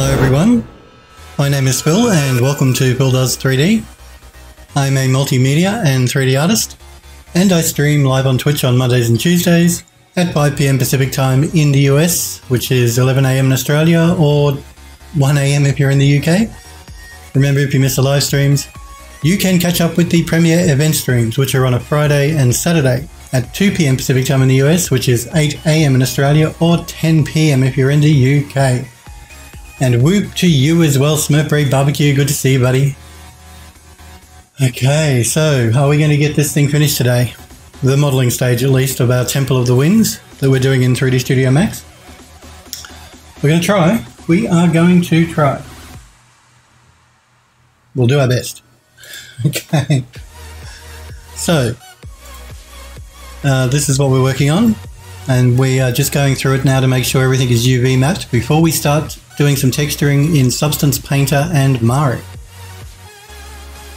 Hello everyone, my name is Phil and welcome to Phil Does 3D. I'm a multimedia and 3D artist and I stream live on Twitch on Mondays and Tuesdays at 5 PM Pacific time in the US, which is 11 AM in Australia or 1 AM if you're in the UK. Remember, if you miss the live streams, you can catch up with the premiere event streams, which are on a Friday and Saturday at 2 PM Pacific time in the US, which is 8 AM in Australia or 10 PM if you're in the UK. And whoop to you as well, Smurfberry Barbecue, good to see you, buddy. Okay, so how are we going to get this thing finished today? The modelling stage, at least, of our Temple of the Winds that we're doing in 3D Studio Max. We're going to try. We are going to try. We'll do our best. Okay. So, this is what we're working on, and we are just going through it now to make sure everything is UV mapped before we start doing some texturing in Substance Painter and Mari.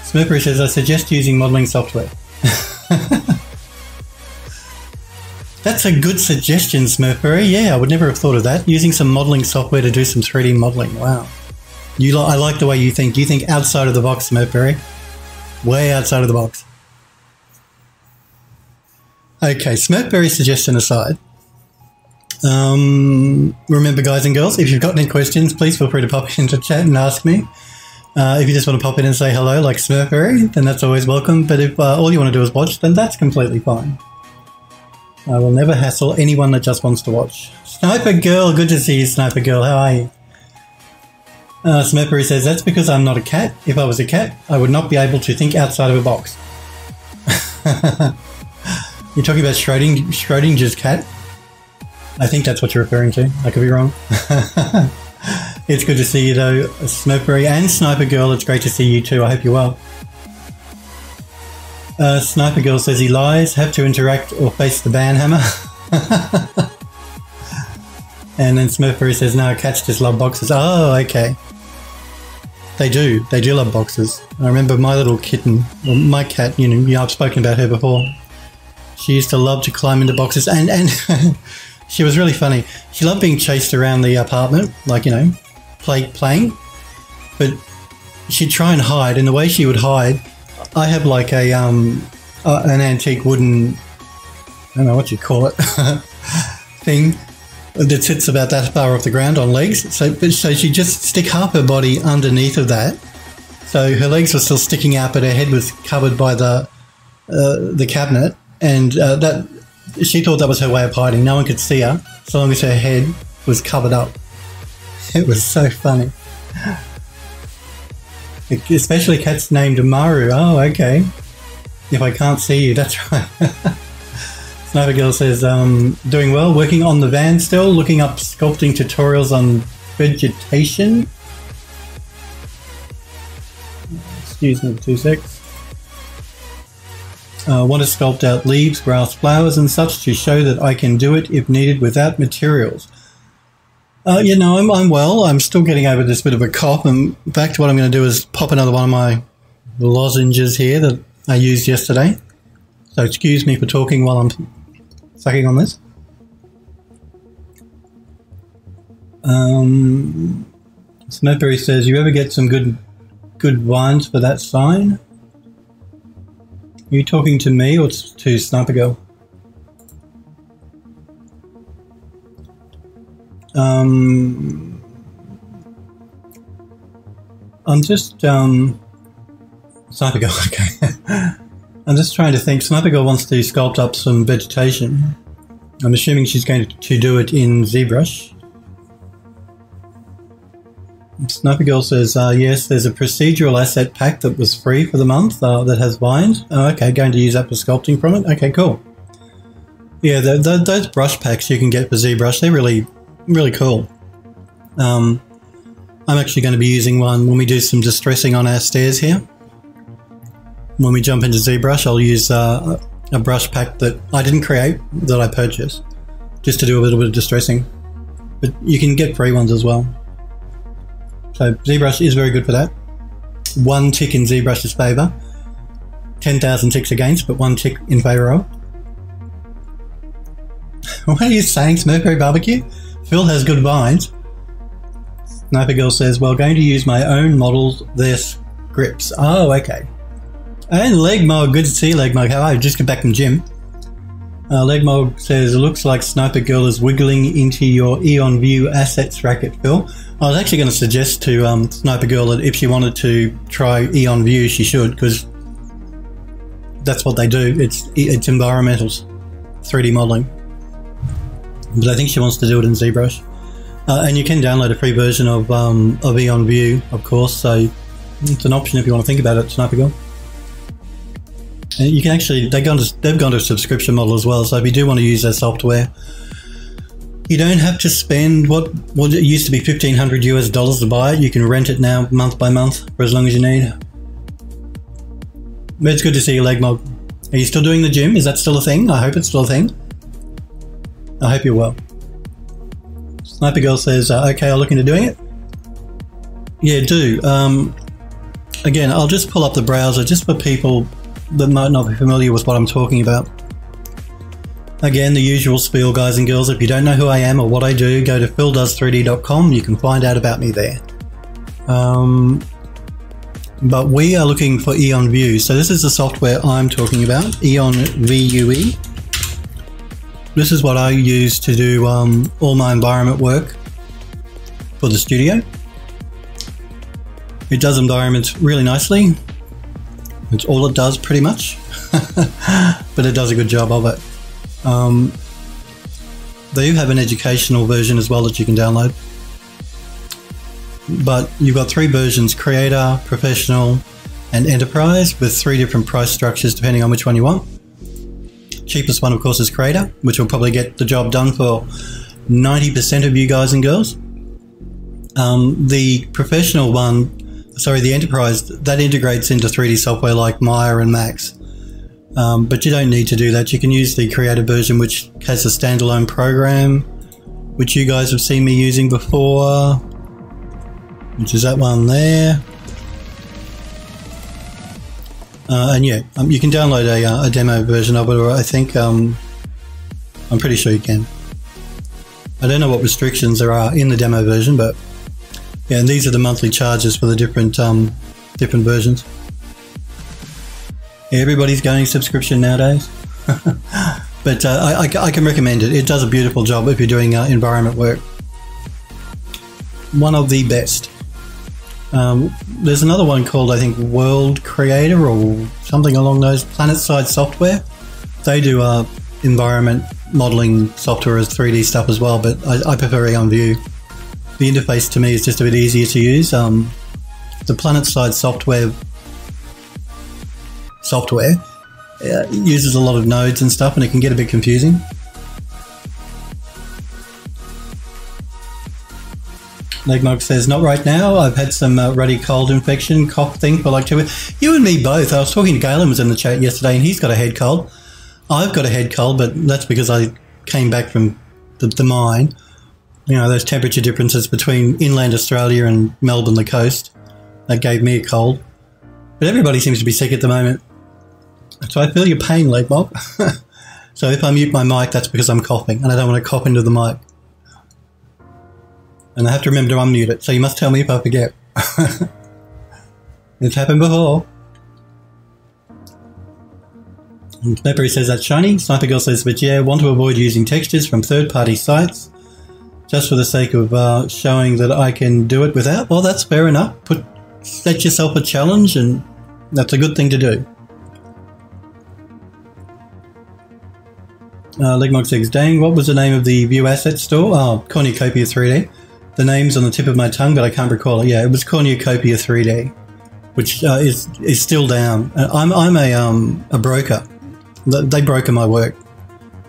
Smurfberry says, I suggest using modelling software. That's a good suggestion, Smurfberry. Yeah, I would never have thought of that. Using some modelling software to do some 3D modelling. Wow. I like the way you think. You think outside of the box, Smurfberry. Way outside of the box. Okay, Smurfberry's suggestion aside. Remember, guys and girls, if you've got any questions, please feel free to pop into chat and ask me. If you just want to pop in and say hello, like Smurfberry, then that's always welcome. But if all you want to do is watch, then that's completely fine. I will never hassle anyone that just wants to watch. Sniper Girl, good to see you, Sniper Girl. How are you? Smurfberry says, that's because I'm not a cat. If I was a cat, I would not be able to think outside of a box. You're talking about Schrodinger's cat? I think that's what you're referring to. I could be wrong. It's good to see you though, Smurfberry and Sniper Girl. It's great to see you too. I hope you're well. Sniper Girl says he lies, have to interact or face the ban hammer. And then Smurfberry says, no, cats just love boxes. Oh, okay. They do love boxes. I remember my little kitten, or my cat, I've spoken about her before. She used to love to climb into boxes and she was really funny. She loved being chased around the apartment, like, playing. But she'd try and hide, and the way she would hide, I have like a an antique wooden, I don't know what you call it, thing that sits about that far off the ground on legs. So she'd just stick half her body underneath of that. So her legs were still sticking out, but her head was covered by the cabinet, and that. She thought that was her way of hiding. No one could see her, so long as her head was covered up. It was so funny. Especially cats named Maru. Oh, okay. If I can't see you, that's right. Sniper Girl says, doing well, working on the van still, looking up sculpting tutorials on vegetation. Excuse me, 2 secs. Want to sculpt out leaves, grass, flowers and such to show that I can do it if needed without materials. I'm well. I'm still getting over this bit of a cough. In fact, what I'm going to do is pop another one of my lozenges here that I used yesterday. So excuse me for talking while I'm sucking on this. Smurfberry says, you ever get some good wines for that sign? Are you talking to me or to Sniper Girl? I'm just, Sniper Girl, okay. I'm just trying to think. Sniper Girl wants to sculpt up some vegetation. I'm assuming she's going to do it in ZBrush. Sniper Girl says, yes, there's a procedural asset pack that was free for the month that has vines. Oh, okay, going to use that for sculpting from it. Okay, cool. Yeah, those brush packs you can get for ZBrush, they're really, really cool. I'm actually going to be using one when we do some distressing on our stairs here. When we jump into ZBrush, I'll use a brush pack that I didn't create, that I purchased, just to do a little bit of distressing. But you can get free ones as well. So ZBrush is very good for that. One tick in ZBrush's favour. 10,000 ticks against, but one tick in favour of. What are you saying, Smurfberry Barbecue? Phil has good vines. Sniper Girl says, well, going to use my own models, their scripts. Oh, okay. And Legmog, good to see you, Legmog. How are you? Just got back from gym. Legmog says, it looks like Sniper Girl is wiggling into your Eon Vue assets racket, Phil. I was actually going to suggest to Sniper Girl that if she wanted to try Eon Vue, she should, because that's what they do. It's environmentals, 3D modeling. But I think she wants to do it in ZBrush. And you can download a free version of Eon Vue, of course, so it's an option if you want to think about it, Sniper Girl. And you can actually, they've gone to a subscription model as well, so if you do want to use their software, you don't have to spend what it used to be $1,500 US to buy it. You can rent it now month by month for as long as you need. But it's good to see you, Legmog. Are you still doing the gym? Is that still a thing? I hope it's still a thing. I hope you're well. Sniper Girl says, okay, I'll look into doing it. Yeah, do. Again, I'll just pull up the browser just for people that might not be familiar with what I'm talking about. Again, the usual spiel, guys and girls. If you don't know who I am or what I do, go to phildoes3d.com. You can find out about me there. But we are looking for Eon Vue. So this is the software I'm talking about, Eon Vue. This is what I use to do all my environment work for the studio. It does environments really nicely. It's all it does pretty much, but it does a good job of it. They do have an educational version as well that you can download. But you've got three versions, Creator, Professional and Enterprise, with three different price structures depending on which one you want. Cheapest one, of course, is Creator, which will probably get the job done for 90% of you guys and girls. The Professional one, sorry, the Enterprise, that integrates into 3D software like Maya and Max. But you don't need to do that. You can use the Creator version, which has a standalone program, which you guys have seen me using before, which is that one there. And yeah, you can download a demo version of it, or I think, I'm pretty sure you can. I don't know what restrictions there are in the demo version, but yeah, and these are the monthly charges for the different different versions. Everybody's going subscription nowadays. But I can recommend it. It does a beautiful job if you're doing environment work. One of the best. There's another one called, I think, World Creator or something along those, PlanetSide Software. They do environment modeling software as 3D stuff as well, but I prefer Eon Vue. The interface to me is just a bit easier to use. The PlanetSide software uses a lot of nodes and stuff, and it can get a bit confusing. Legmog says, not right now. I've had some ruddy cold infection, cough thing for like 2 weeks. You and me both. I was talking to Galen, was in the chat yesterday, and he's got a head cold. I've got a head cold, but that's because I came back from the mine. You know, those temperature differences between inland Australia and Melbourne, the coast, that gave me a cold. But everybody seems to be sick at the moment. So I feel your pain, Legmog. So if I mute my mic, that's because I'm coughing, and I don't want to cough into the mic. And I have to remember to unmute it, so you must tell me if I forget. It's happened before. And Peppery says that's shiny. Sniper Girl says, but yeah, want to avoid using textures from third-party sites. Just for the sake of showing that I can do it without. Well, that's fair enough. Set yourself a challenge, and that's a good thing to do. Legmog says, dang, what was the name of the Vue Asset Store? Oh, Cornucopia 3D. The name's on the tip of my tongue, but I can't recall it. Yeah, it was Cornucopia 3D, which is still down. I'm a broker. They broker my work.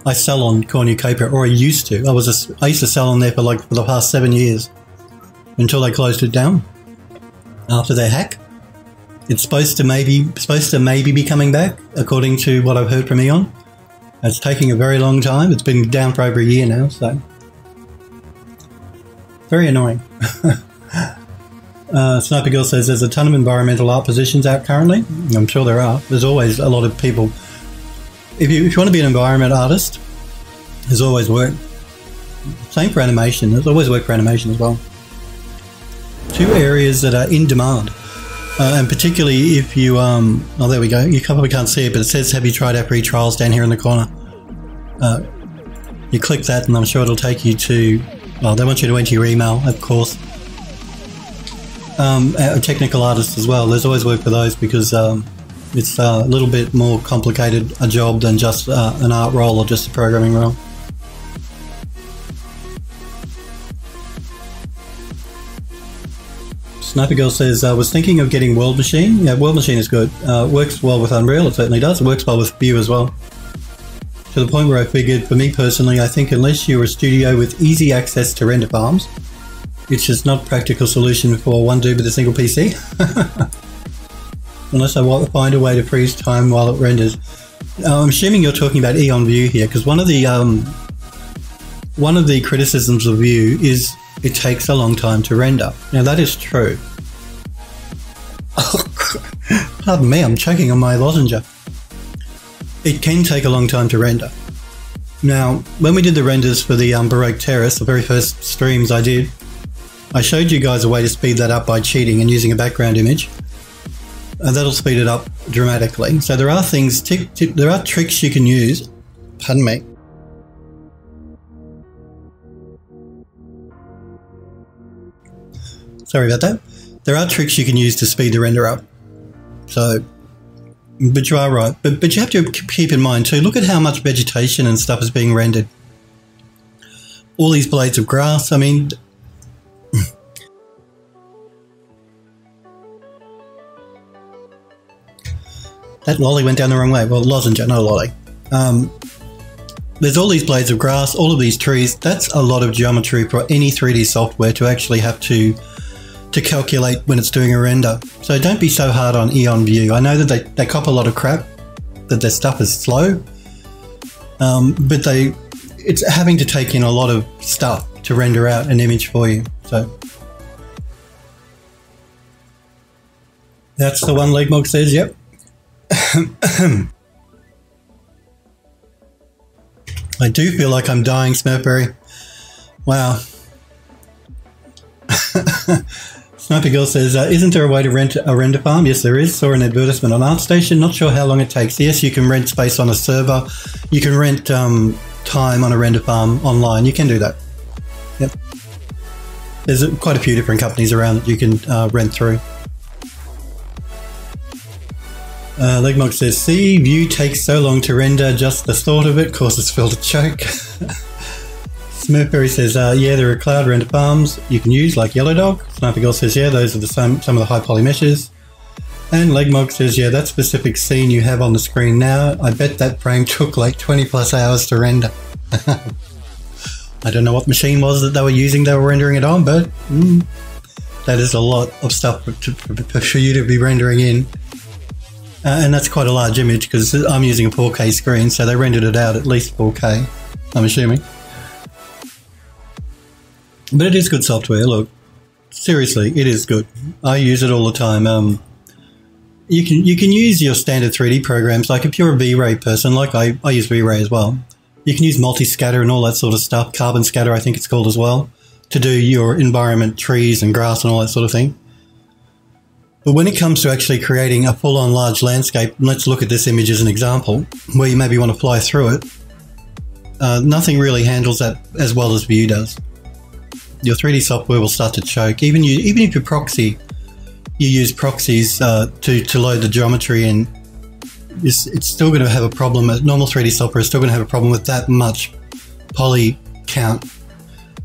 I sell on Cornucopia, or I used to. I used to sell on there for the past 7 years until they closed it down after their hack. It's supposed to maybe be coming back, according to what I've heard from Eon. It's taking a very long time. It's been down for over a year now, so very annoying. Sniper Girl says there's a ton of environmental art positions out currently. I'm sure there are. There's always a lot of people. If you want to be an environment artist, there's always work. Same for animation. There's always work for animation as well. two areas that are in demand. And particularly if you, oh, there we go. You probably can't see it, but it says, have you tried our free trials down here in the corner? You click that and I'm sure it'll take you to, well, they want you to enter your email, of course. Technical artists as well. There's always work for those because it's a little bit more complicated a job than just an art role or just a programming role. Sniper Girl says, I was thinking of getting World Machine. Yeah, World Machine is good. Works well with Unreal, it certainly does. It works well with Vue as well. To the point where I figured, for me personally, I think unless you're a studio with easy access to render farms, it's just not a practical solution for one dude with a single PC. Unless I find a way to freeze time while it renders. I'm assuming you're talking about Eon Vue here, because one of the criticisms of Vue is it takes a long time to render. Now that is true. Pardon me, I'm choking on my lozenge. It can take a long time to render. Now, when we did the renders for the Baroque Terrace, the very first streams I did, I showed you guys a way to speed that up by cheating and using a background image. That'll speed it up dramatically. So there are things, there are tricks you can use. Pardon me. Sorry about that. There are tricks you can use to speed the render up. So, but you are right. But you have to keep in mind too, look at how much vegetation and stuff is being rendered. All these blades of grass, I mean, that lolly went down the wrong way. Well, lozenge, not a lolly. There's all these blades of grass, all of these trees. That's a lot of geometry for any 3D software to actually have to calculate when it's doing a render. So don't be so hard on Eon Vue. I know that they cop a lot of crap, that their stuff is slow, but it's having to take in a lot of stuff to render out an image for you. So that's the one Legmog says, yep. I do feel like I'm dying, Smurfberry. Wow. Sniper Girl says, isn't there a way to rent a render farm? Yes, there is. Saw an advertisement on ArtStation. Not sure how long it takes. Yes, you can rent space on a server. You can rent time on a render farm online. You can do that. Yep. There's quite a few different companies around that you can rent through. Legmog says, see, Vue takes so long to render, just the thought of it causes Phil to choke. Smurfberry says, yeah, there are cloud render farms you can use, like Yellow Dog. Sniper Girl says, yeah, those are the some of the high poly meshes. And Legmog says, yeah, that specific scene you have on the screen now, I bet that frame took like 20 plus hours to render. I don't know what machine was that they were using, they were rendering it on, but that is a lot of stuff for you to be rendering in. And that's quite a large image because I'm using a 4K screen, so they rendered it out at least 4K, I'm assuming. But it is good software, look. Seriously, it is good. I use it all the time. You can use your standard 3D programs, like if you're a V-Ray person, like I use V-Ray as well. You can use multi-scatter and all that sort of stuff, carbon scatter I think it's called as well, to do your environment, trees and grass and all that sort of thing. But when it comes to actually creating a full-on large landscape, and let's look at this image as an example, where you maybe want to fly through it, nothing really handles that as well as Vue does. Your 3D software will start to choke. Even if you proxy, you use proxies to load the geometry in, it's still going to have a problem. Normal 3D software is still going to have a problem with that much poly count.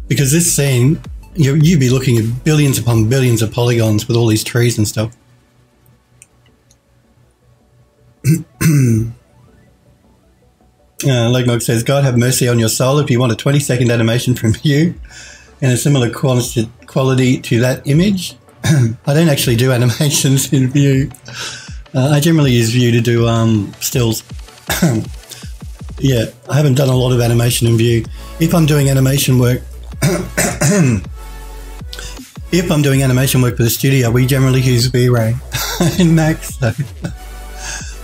Because this scene, you'd be looking at billions upon billions of polygons with all these trees and stuff. Legmog says, God have mercy on your soul if you want a 20-second animation from you and a similar quality to that image. I don't actually do animations in Vue. I generally use Vue to do stills. Yeah, I haven't done a lot of animation in Vue. If I'm doing animation work, if I'm doing animation work for the studio, we generally use V-Ray in Max, so.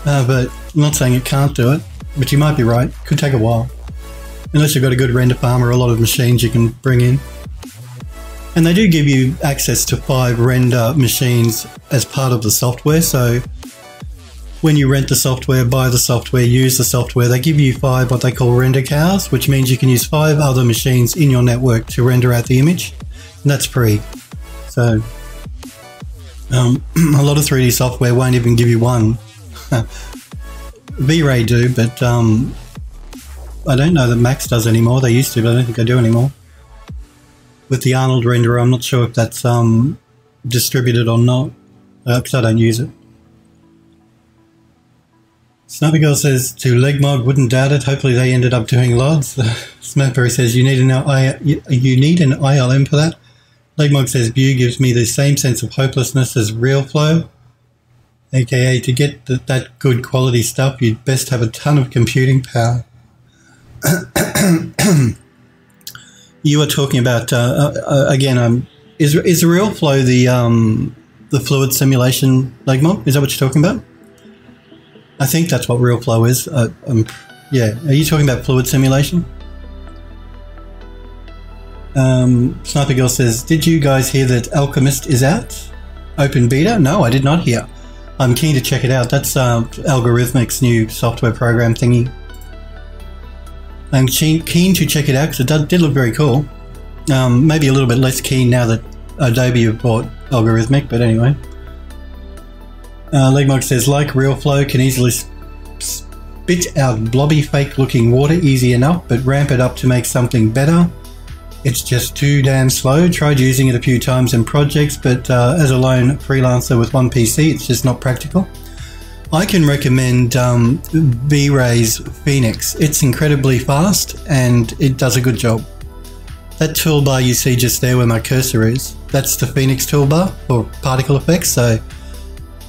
But I'm not saying it can't do it, but you might be right. Could take a while. Unless you've got a good render farm or a lot of machines you can bring in. And they do give you access to 5 render machines as part of the software. So when you rent the software, buy the software, use the software, they give you 5 what they call render cows, which means you can use 5 other machines in your network to render out the image. And that's free. So a lot of 3D software won't even give you one. V-Ray do, but I don't know that Max does anymore. They used to, but I don't think they do anymore. With the Arnold renderer, I'm not sure if that's distributed or not, because I don't use it. Sniper Girl says to Legmog, wouldn't doubt it. Hopefully they ended up doing lots. Smurfberry says you need an ILM for that. Legmog says Vue gives me the same sense of hopelessness as Real Flow, aka to get that good quality stuff, you'd best have a ton of computing power. You were talking about again. Is Real Flow the fluid simulation Legmog? Is that what you're talking about? I think that's what Real Flow is. Yeah. Are you talking about fluid simulation? Sniper Girl says, did you guys hear that Alchemist is out? Open beta? No, I did not hear. I'm keen to check it out. That's Algorithmic's new software program thingy. I'm keen to check it out because it did look very cool. Maybe a little bit less keen now that Adobe have bought Algorithmic, but anyway. Legmog says, like Real Flow, can easily spit out blobby fake looking water easy enough, but ramp it up to make something better. It's just too damn slow. Tried using it a few times in projects, but as a lone freelancer with one PC, it's just not practical. I can recommend V-Ray's Phoenix. It's incredibly fast and it does a good job. That toolbar you see just there where my cursor is, that's the Phoenix toolbar for particle effects. So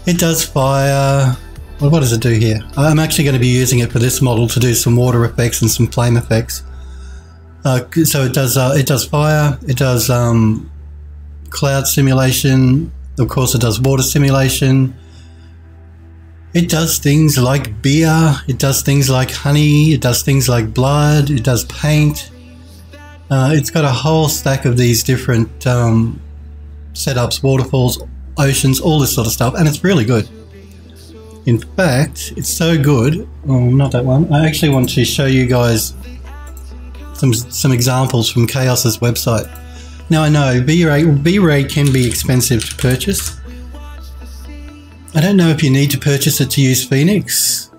it does fire, well, what does it do here? I'm actually going to be using it for this model to do some water effects and some flame effects. So it does fire, it does cloud simulation, of course it does water simulation. It does things like beer, it does things like honey, it does things like blood, it does paint. It's got a whole stack of these different setups, waterfalls, oceans, all this sort of stuff, and it's really good. In fact, it's so good, oh, not that one, I actually want to show you guys some examples from Chaos's website. Now I know V-Ray can be expensive to purchase. I don't know if you need to purchase it to use Phoenix.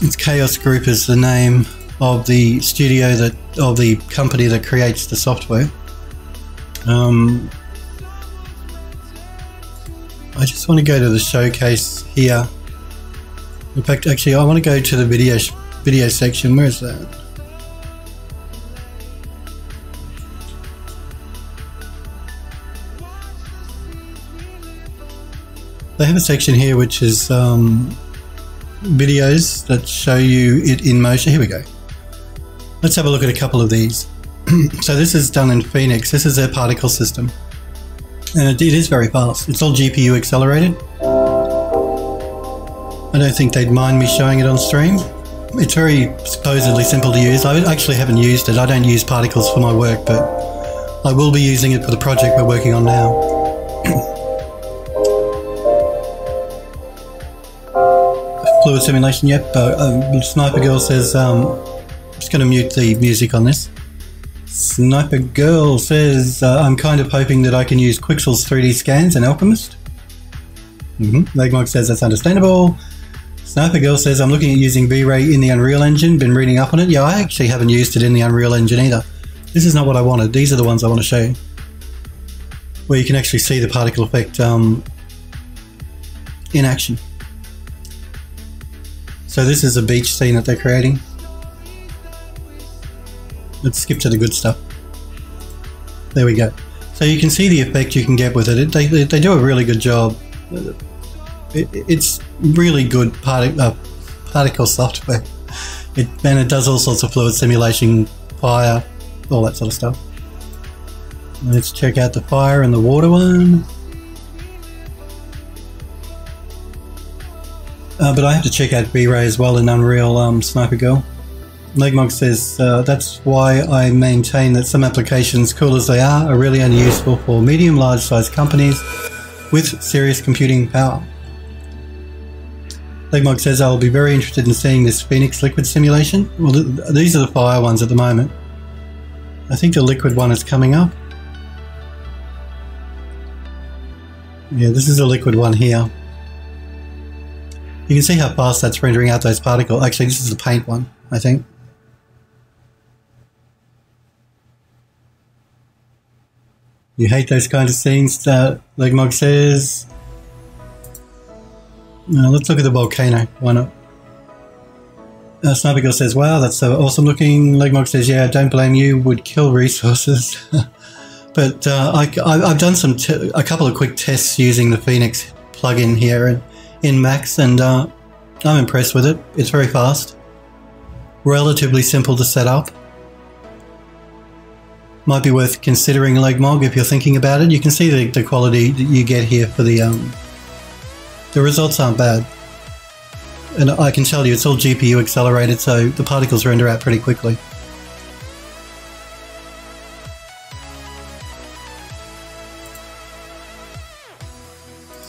It's Chaos Group is the name of the studio of the company that creates the software. I just want to go to the showcase here. In fact, actually, I want to go to the video section. Where is that? They have a section here which is videos that show you it in motion. Here we go. Let's have a look at a couple of these. So this is done in Phoenix. This is their particle system. And it is very fast. It's all GPU accelerated. I don't think they'd mind me showing it on stream. It's very supposedly simple to use. I actually haven't used it. I don't use particles for my work, but I will be using it for the project we're working on now. Fluid simulation, yep. Sniper Girl says, I'm just going to mute the music on this. Sniper Girl says, I'm kind of hoping that I can use Quixel's 3D scans and Alchemist. Legmog says, that's understandable. Sniper Girl says, I'm looking at using V-Ray in the Unreal Engine, been reading up on it. Yeah, I actually haven't used it in the Unreal Engine either. This is not what I wanted. These are the ones I want to show you, where you can actually see the particle effect in action. So this is a beach scene that they're creating. Let's skip to the good stuff. There we go. So you can see the effect you can get with it. They do a really good job. It's really good particle software. And it does all sorts of fluid simulation, fire, all that sort of stuff. Let's check out the fire and the water one. But I have to check out V-Ray as well in Unreal, Sniper Girl. Legmog says, that's why I maintain that some applications, cool as they are really only useful for medium, large-sized companies with serious computing power. Legmog says, I'll be very interested in seeing this Phoenix liquid simulation. Well, these are the fire ones at the moment. I think the liquid one is coming up. Yeah, this is the liquid one here. You can see how fast that's rendering out those particles. Actually, this is the paint one, I think. You hate those kinds of scenes, Legmog says. Now, let's look at the volcano. Why not? Sniper Girl says, wow, that's so awesome looking. Legmog says, yeah, don't blame you, would kill resources. But I've done a couple of quick tests using the Phoenix plugin here in Max, and I'm impressed with it. It's very fast. Relatively simple to set up. Might be worth considering Legmog if you're thinking about it. You can see the quality that you get here for the results aren't bad. And I can tell you it's all GPU accelerated, so the particles render out pretty quickly.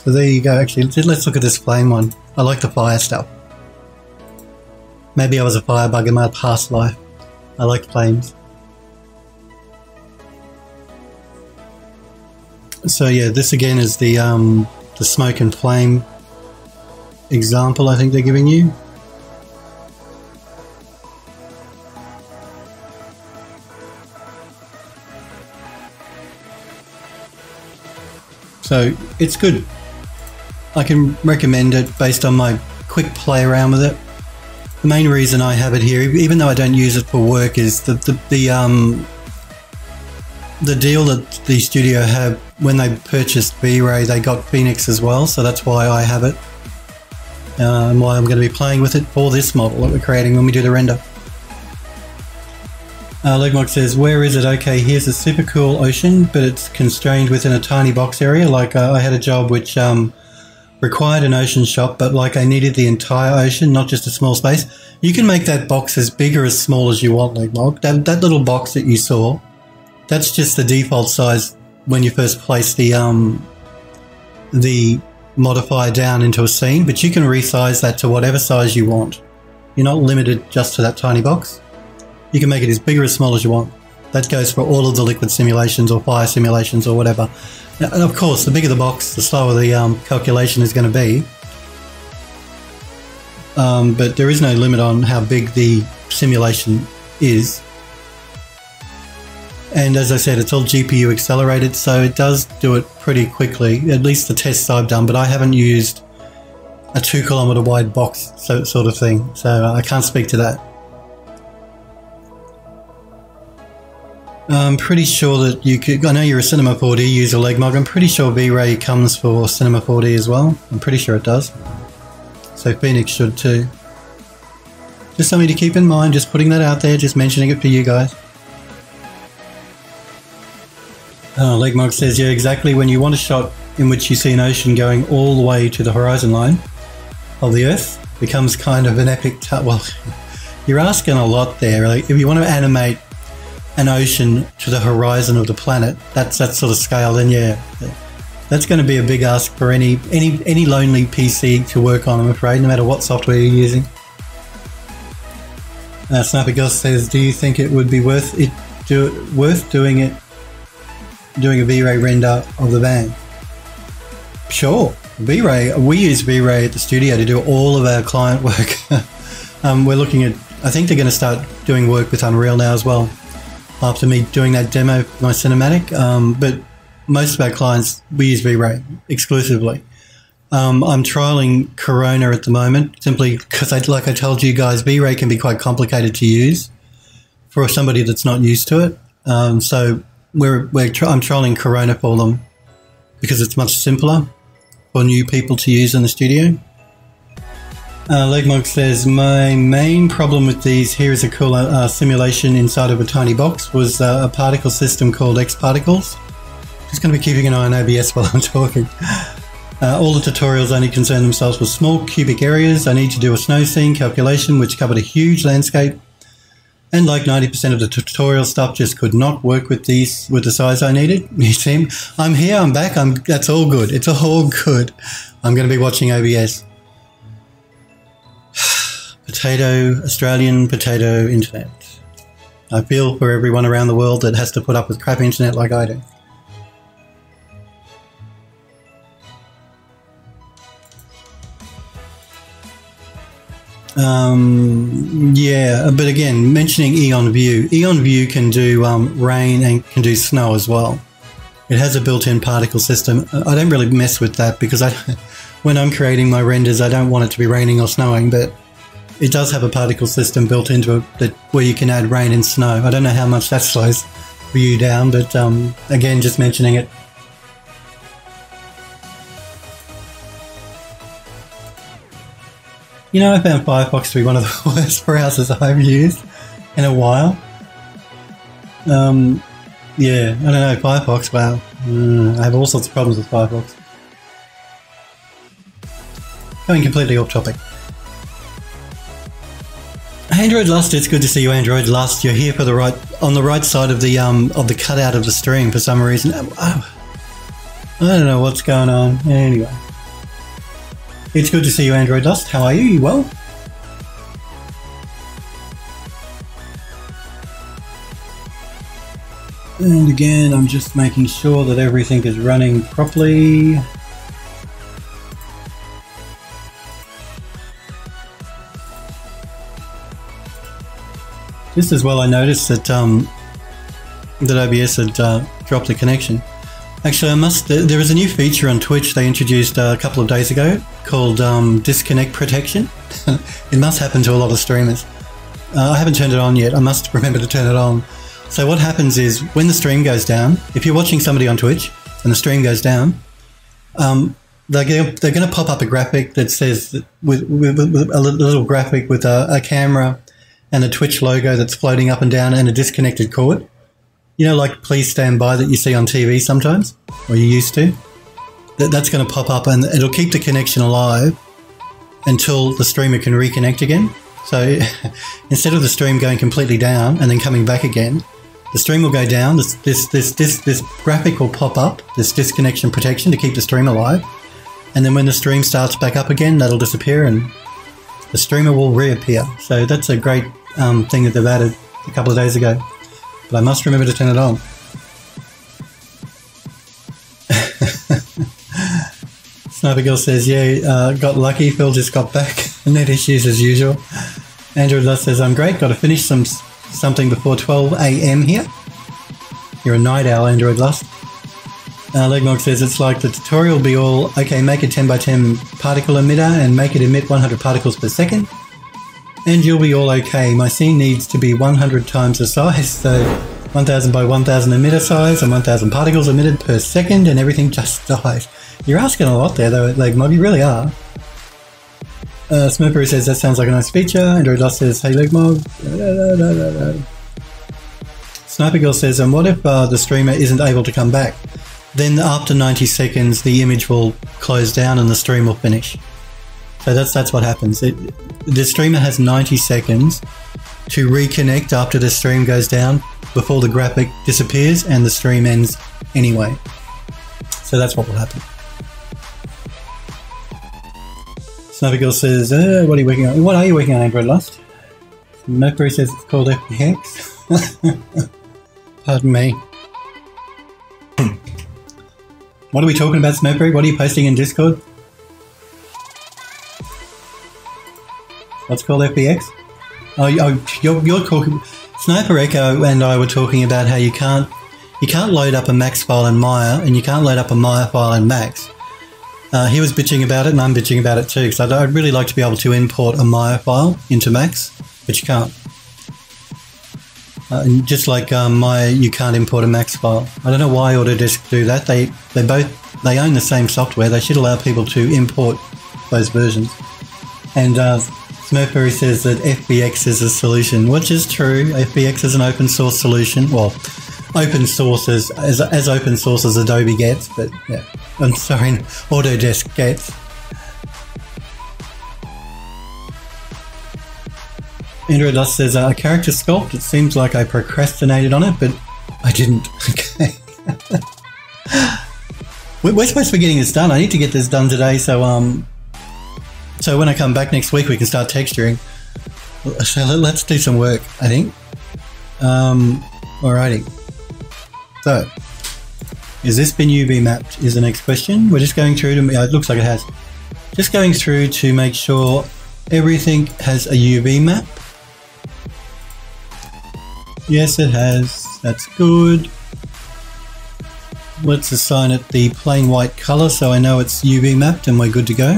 So there you go. Actually, let's look at this flame one. I like the fire stuff. Maybe I was a firebug in my past life. I like flames. So yeah, this again is the smoke and flame example I think they're giving you. So it's good. I can recommend it based on my quick play around with it. The main reason I have it here, even though I don't use it for work, is that the deal that the studio had when they purchased V-Ray, they got Phoenix as well, so that's why I have it. And why I'm going to be playing with it for this model that we're creating when we do the render. Legmog says, where is it? Okay, here's a super cool ocean, but it's constrained within a tiny box area. Like I had a job which required an ocean shop, but like I needed the entire ocean, not just a small space. You can make that box as big or as small as you want, Legmog. That little box that you saw, that's just the default size when you first place the modifier down into a scene, but you can resize that to whatever size you want. You're not limited just to that tiny box. You can make it as big or as small as you want. That goes for all of the liquid simulations or fire simulations or whatever. Now, and of course, the bigger the box, the slower the calculation is going to be. But there is no limit on how big the simulation is. And as I said, it's all GPU accelerated, so it does do it pretty quickly, at least the tests I've done, but I haven't used a 2 kilometre wide box sort of thing, so I can't speak to that. I'm pretty sure that you could, I know you're a Cinema 4D user, Legmog. I'm pretty sure V-Ray comes for Cinema 4D as well. I'm pretty sure it does. So Phoenix should too. Just something to keep in mind, just putting that out there, just mentioning it for you guys. Legmog says, yeah, exactly. When you want a shot in which you see an ocean going all the way to the horizon line of the Earth, becomes kind of an epic, well, you're asking a lot there. Like, if you want to animate an ocean to the horizon of the planet, that's that sort of scale, then yeah, that's going to be a big ask for any lonely PC to work on, I'm afraid, no matter what software you're using. Sniper Girl says, do you think it would be worth doing a V-Ray render of the van? Sure. V-Ray, we use V-Ray at the studio to do all of our client work. We're looking at, I think they're going to start doing work with Unreal now as well, after me doing that demo for my cinematic, but most of our clients, we use V-Ray exclusively. I'm trialing Corona at the moment, simply because, like I told you guys, V-Ray can be quite complicated to use for somebody that's not used to it. So I'm trialing Corona for them because it's much simpler for new people to use in the studio. Legmog says, my main problem with these, here is a cool simulation inside of a tiny box, was a particle system called X-Particles. Just going to be keeping an eye on OBS while I'm talking. All the tutorials only concern themselves with small cubic areas. I need to do a snow scene calculation which covered a huge landscape. And like 90% of the tutorial stuff just could not work with these, with the size I needed. You see, I'm here, I'm back, that's all good. It's all good. I'm going to be watching OBS. Potato, Australian potato internet. I feel for everyone around the world that has to put up with crap internet like I do. Yeah, but again, mentioning Eon Vue. Eon Vue can do rain and can do snow as well. It has a built-in particle system. I don't really mess with that because when I'm creating my renders, I don't want it to be raining or snowing, but it does have a particle system built into it where you can add rain and snow. I don't know how much that slows Vue down, but again, just mentioning it. You know, I found Firefox to be one of the worst browsers I've used in a while. Yeah, I don't know, Firefox, wow. I have all sorts of problems with Firefox. Going completely off topic. Android Lust, it's good to see you, Android Lust. You're here for the right, on the right side of the cutout of the stream for some reason. I don't know what's going on. Anyway. It's good to see you, Android Lust. How are you? You well? And again, I'm just making sure that everything is running properly. Just as well, I noticed that that OBS had dropped the connection. Actually, I must. There is a new feature on Twitch they introduced a couple of days ago called disconnect protection. It must happen to a lot of streamers. I haven't turned it on yet. I must remember to turn it on. So what happens is when the stream goes down, if you're watching somebody on Twitch and the stream goes down, they're going to pop up a graphic that says that with a little graphic with a camera and a Twitch logo that's floating up and down and a disconnected cord. You know, like please stand by that you see on TV sometimes, or you used to. That's going to pop up and it'll keep the connection alive until the streamer can reconnect again. So instead of the stream going completely down and then coming back again, the stream will go down, this graphic will pop up, this disconnection protection to keep the stream alive. And then when the stream starts back up again, that'll disappear and the streamer will reappear. So that's a great thing that they've added a couple of days ago. But I must remember to turn it on. Sniper Girl says, yeah, got lucky, Phil just got back. Net issues as usual. Andrew Lust says, I'm great, got to finish something before 12 AM here. You're a night owl, Android Lust. Legmog says, it's like the tutorial will be all, okay, make a 10x10 particle emitter and make it emit 100 particles per second. And you'll be all okay. My scene needs to be 100 times the size, so 1000 by 1000 emitter size and 1000 particles emitted per second, and everything just dies. You're asking a lot there, though, Legmog, you really are. Smurfberry says, that sounds like a nice feature. Android Lust says, hey, Legmog. Sniper Girl says, and what if the streamer isn't able to come back? Then after 90 seconds, the image will close down and the stream will finish. So that's what happens. The streamer has 90 seconds to reconnect after the stream goes down before the graphic disappears and the stream ends anyway. So that's what will happen. Sniper Girl says, what are you working on? What are you working on, Android Lust? Mercury says it's called FBX. Pardon me. What are we talking about, Mercury? What are you posting in Discord? What's called FBX? You're talking. Sniper Echo and I were talking about how you can't load up a Max file in Maya, and you can't load up a Maya file in Max. He was bitching about it, and I'm bitching about it too, because I'd really like to be able to import a Maya file into Max, but you can't. And just like Maya, you can't import a Max file. I don't know why Autodesk do that. They own the same software. They should allow people to import those versions. And Smurfberry says that FBX is a solution, which is true. FBX is an open source solution. Well, open source is as open source as Adobe gets, but yeah, I'm sorry, Autodesk gets. Android Lust says, a character sculpt. It seems like I procrastinated on it, but I didn't. Okay. We're supposed to be getting this done. I need to get this done today, so so when I come back next week, we can start texturing. So let's do some work, I think. Alrighty. So, is this been UV mapped is the next question. We're just going through to, it looks like it has. Just going through to make sure everything has a UV map. Yes, it has. That's good. Let's assign it the plain white color so I know it's UV mapped and we're good to go.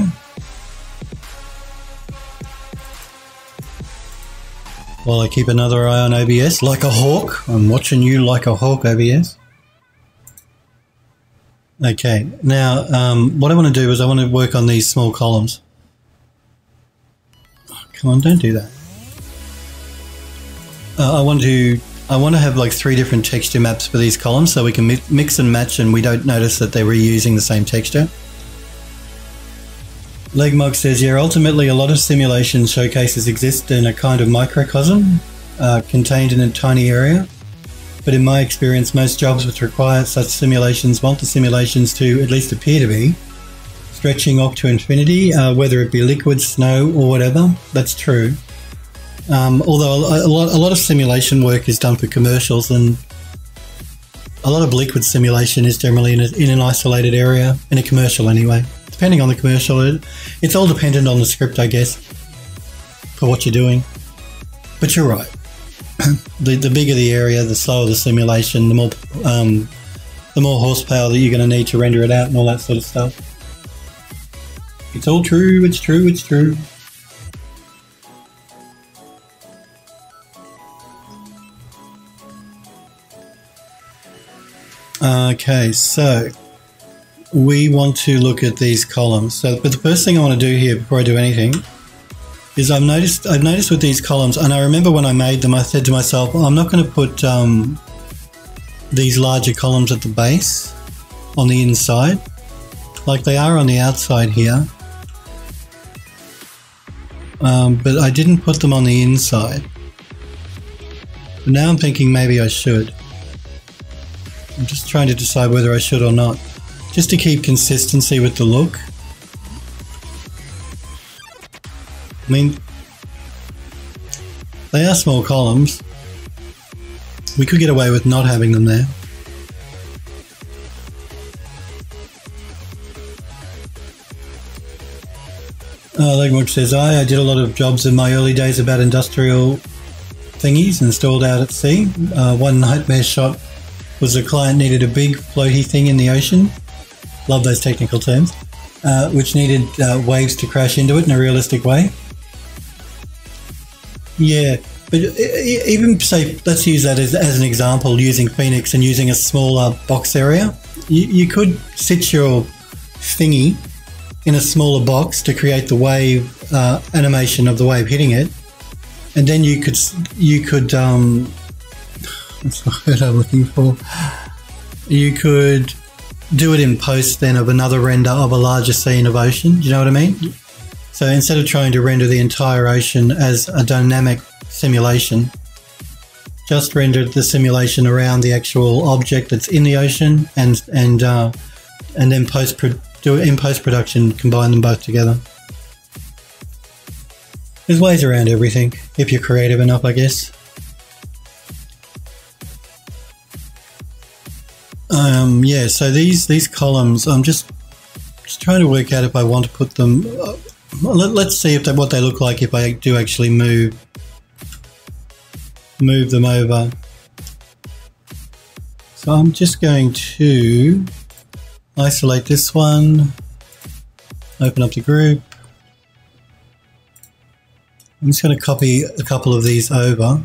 While I keep another eye on OBS, like a hawk. I'm watching you like a hawk, OBS. Okay, now what I want to do is I want to work on these small columns. Oh, come on, don't do that. I want to have like 3 different texture maps for these columns so we can mix and match and we don't notice that they're reusing the same texture. Legmog says, yeah, ultimately a lot of simulation showcases exist in a kind of microcosm contained in a tiny area. But in my experience, most jobs which require such simulations want the simulations to at least appear to be stretching off to infinity, whether it be liquid, snow or whatever. That's true. Although a lot of simulation work is done for commercials and a lot of liquid simulation is generally in an isolated area, in a commercial anyway. Depending on the commercial, it's all dependent on the script, I guess, for what you're doing. But you're right. The bigger the area, the slower the simulation, the more horsepower that you're going to need to render it out and all that sort of stuff. It's all true. It's true. It's true. Okay, so we want to look at these columns. So, but the first thing I want to do here before I do anything is I've noticed with these columns, and I remember when I made them, I said to myself, well, I'm not going to put these larger columns at the base on the inside, like they are on the outside here. But I didn't put them on the inside. But now I'm thinking maybe I should. I'm just trying to decide whether I should or not. Just to keep consistency with the look. I mean, they are small columns. We could get away with not having them there. Legmog says, I did a lot of jobs in my early days about industrial thingies installed out at sea. One nightmare shot was the client needed a big floaty thing in the ocean. Love those technical terms, which needed waves to crash into it in a realistic way. Yeah, but even say, let's use that as an example, using Phoenix and using a smaller box area. You could sit your thingy in a smaller box to create the wave animation of the wave hitting it, and then you could that's the word I'm looking for. You could do it in post then of another render of a larger scene of ocean, do you know what I mean? So instead of trying to render the entire ocean as a dynamic simulation, just render the simulation around the actual object that's in the ocean and then in post-production combine them both together. There's ways around everything, if you're creative enough, I guess. Yeah, so these columns, I'm just trying to work out if I want to put them. Let's see if what they look like if I do actually move them over. So I'm just going to isolate this one, open up the group. I'm just going to copy a couple of these over.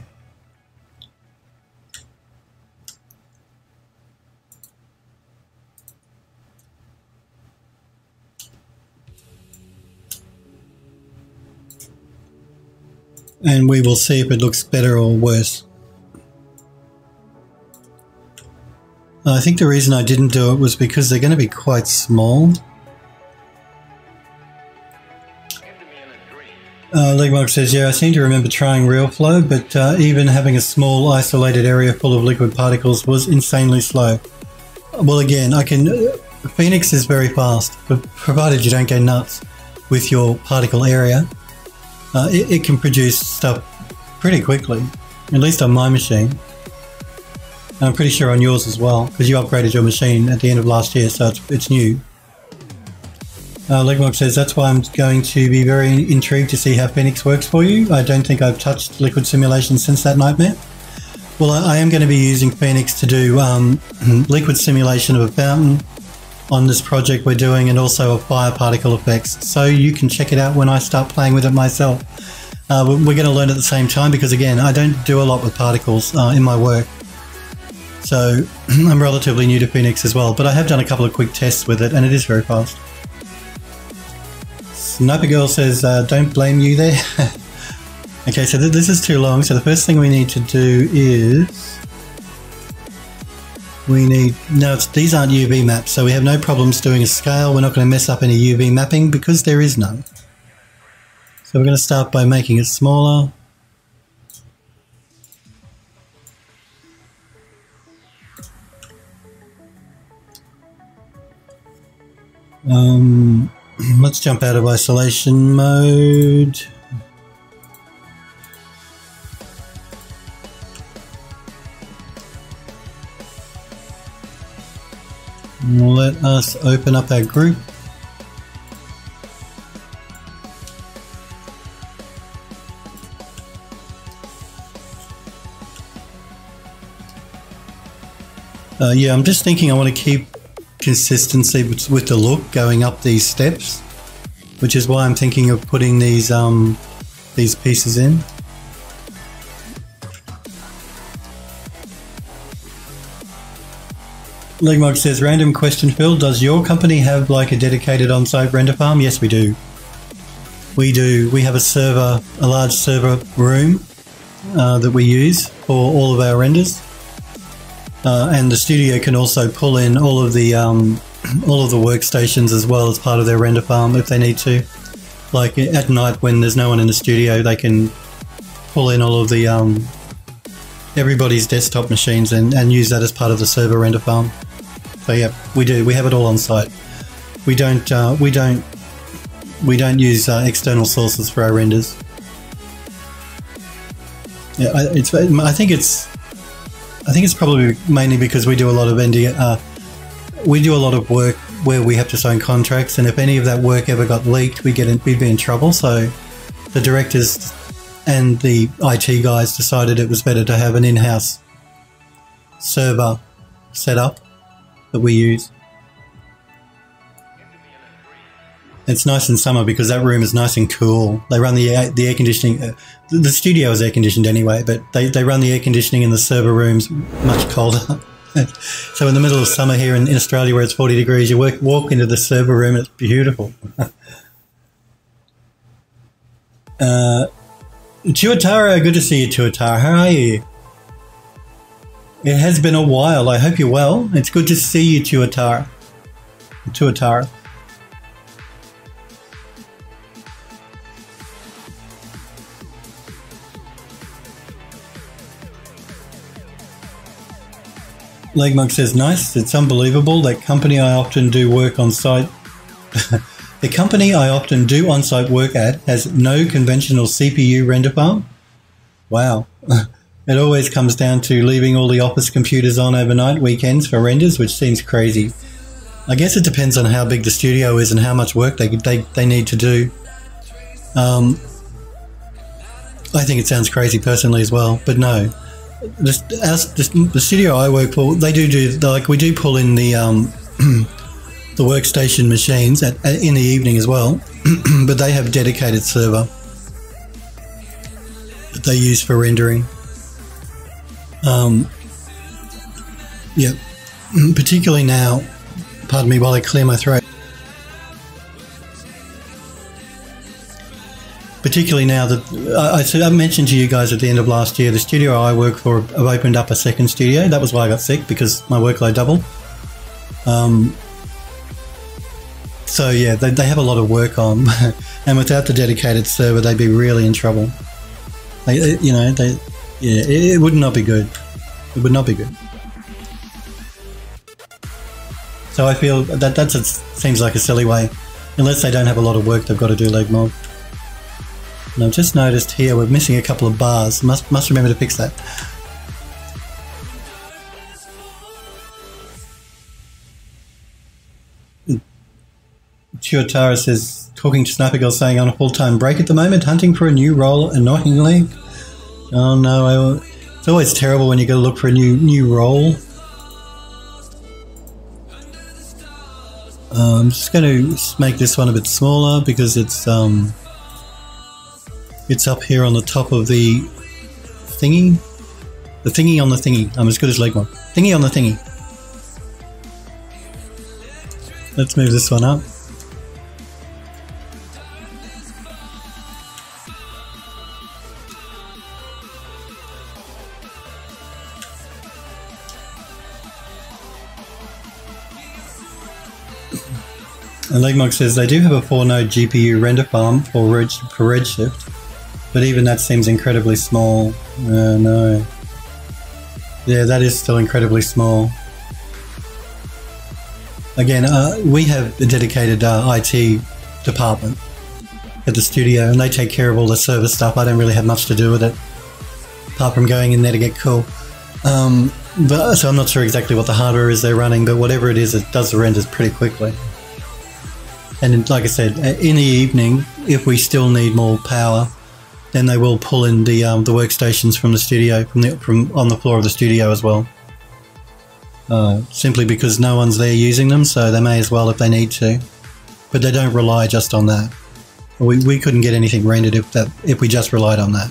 And we will see if it looks better or worse. I think the reason I didn't do it was because they're going to be quite small. Legmog says, yeah, I seem to remember trying Real Flow, but even having a small isolated area full of liquid particles was insanely slow. Well, again, I can... Phoenix is very fast, but provided you don't go nuts with your particle area, it can produce stuff pretty quickly, at least on my machine. And I'm pretty sure on yours as well, because you upgraded your machine at the end of last year, so it's new. Legmog says, that's why I'm going to be very intrigued to see how Phoenix works for you. I don't think I've touched liquid simulation since that nightmare. Well, I am going to be using Phoenix to do liquid simulation of a fountain on this project we're doing, and also of fire particle effects. So you can check it out when I start playing with it myself. We're going to learn at the same time because, again, I don't do a lot with particles in my work. So I'm relatively new to Phoenix as well, but I have done a couple of quick tests with it, and it is very fast. Sniper Girl says, don't blame you there. Okay, so this is too long, so the first thing we need to do is... these aren't UV maps, so we have no problems doing a scale. We're not going to mess up any UV mapping because there is none. So we're going to start by making it smaller. Let's jump out of isolation mode. Let us open up our group. Yeah, I'm just thinking I want to keep consistency with the look going up these steps, which is why I'm thinking of putting these pieces in. Legmog says, random question, Phil, does your company have like a dedicated on-site render farm? Yes, we do. We have a server, a large server room that we use for all of our renders. And the studio can also pull in all of the workstations as well as part of their render farm if they need to. Like at night when there's no one in the studio, they can pull in all of the everybody's desktop machines and use that as part of the server render farm. So yeah, we do. We have it all on site. We don't use external sources for our renders. Yeah, I think it's probably mainly because we do a lot of work where we have to sign contracts, and if any of that work ever got leaked, we'd be in trouble. So the directors and the IT guys decided it was better to have an in-house server set up that we use. It's nice in summer because that room is nice and cool. They run the air conditioning. The studio is air conditioned anyway, but they run the air conditioning in the server rooms much colder. So in the middle of summer here in Australia where it's 40 degrees, you walk into the server room and it's beautiful. Tuatara, good to see you, Tuatara. How are you? It has been a while. I hope you're well. It's good to see you, Tuatara. Tuatara. Legmog says, nice, it's unbelievable. That company I often do work on site. The company I often do on-site work at has no conventional CPU render farm. Wow. It always comes down to leaving all the office computers on overnight weekends for renders, which seems crazy. I guess it depends on how big the studio is and how much work they need to do. I think it sounds crazy personally as well, but no. The studio I work for, they do pull in the the workstation machines in the evening as well, but they have dedicated server that they use for rendering. Yeah, particularly now, pardon me while I clear my throat, particularly now that I mentioned to you guys at the end of last year, the studio I work for have opened up a second studio. That was why I got sick, because my workload doubled. So yeah, they have a lot of work on. And without the dedicated server, they'd be really in trouble. It would not be good. It would not be good. So I feel that seems like a silly way, unless they don't have a lot of work they've got to do, Legmog. And I've just noticed here we're missing a couple of bars. Must remember to fix that. Tuatara says, talking to Sniper Girl, saying on a full-time break at the moment, hunting for a new role, annoyingly. Oh no, it's always terrible when you got to look for a new role. I'm just going to make this one a bit smaller because it's up here on the top of the thingy. The thingy on the thingy. I'm as good as Legmog. Thingy on the thingy. Let's move this one up. And Legmog says they do have a 4-node GPU render farm for Redshift, but even that seems incredibly small. No. Yeah, that is still incredibly small. Again, we have a dedicated IT department at the studio, and they take care of all the server stuff. I don't really have much to do with it, apart from going in there to get cool. So I'm not sure exactly what the hardware is they're running, but whatever it is, it does the renders pretty quickly. And like I said, in the evening, if we still need more power, then they will pull in the workstations from the studio, from on the floor of the studio as well. Simply because no one's there using them, so they may as well if they need to. But they don't rely just on that. We couldn't get anything rendered if we just relied on that.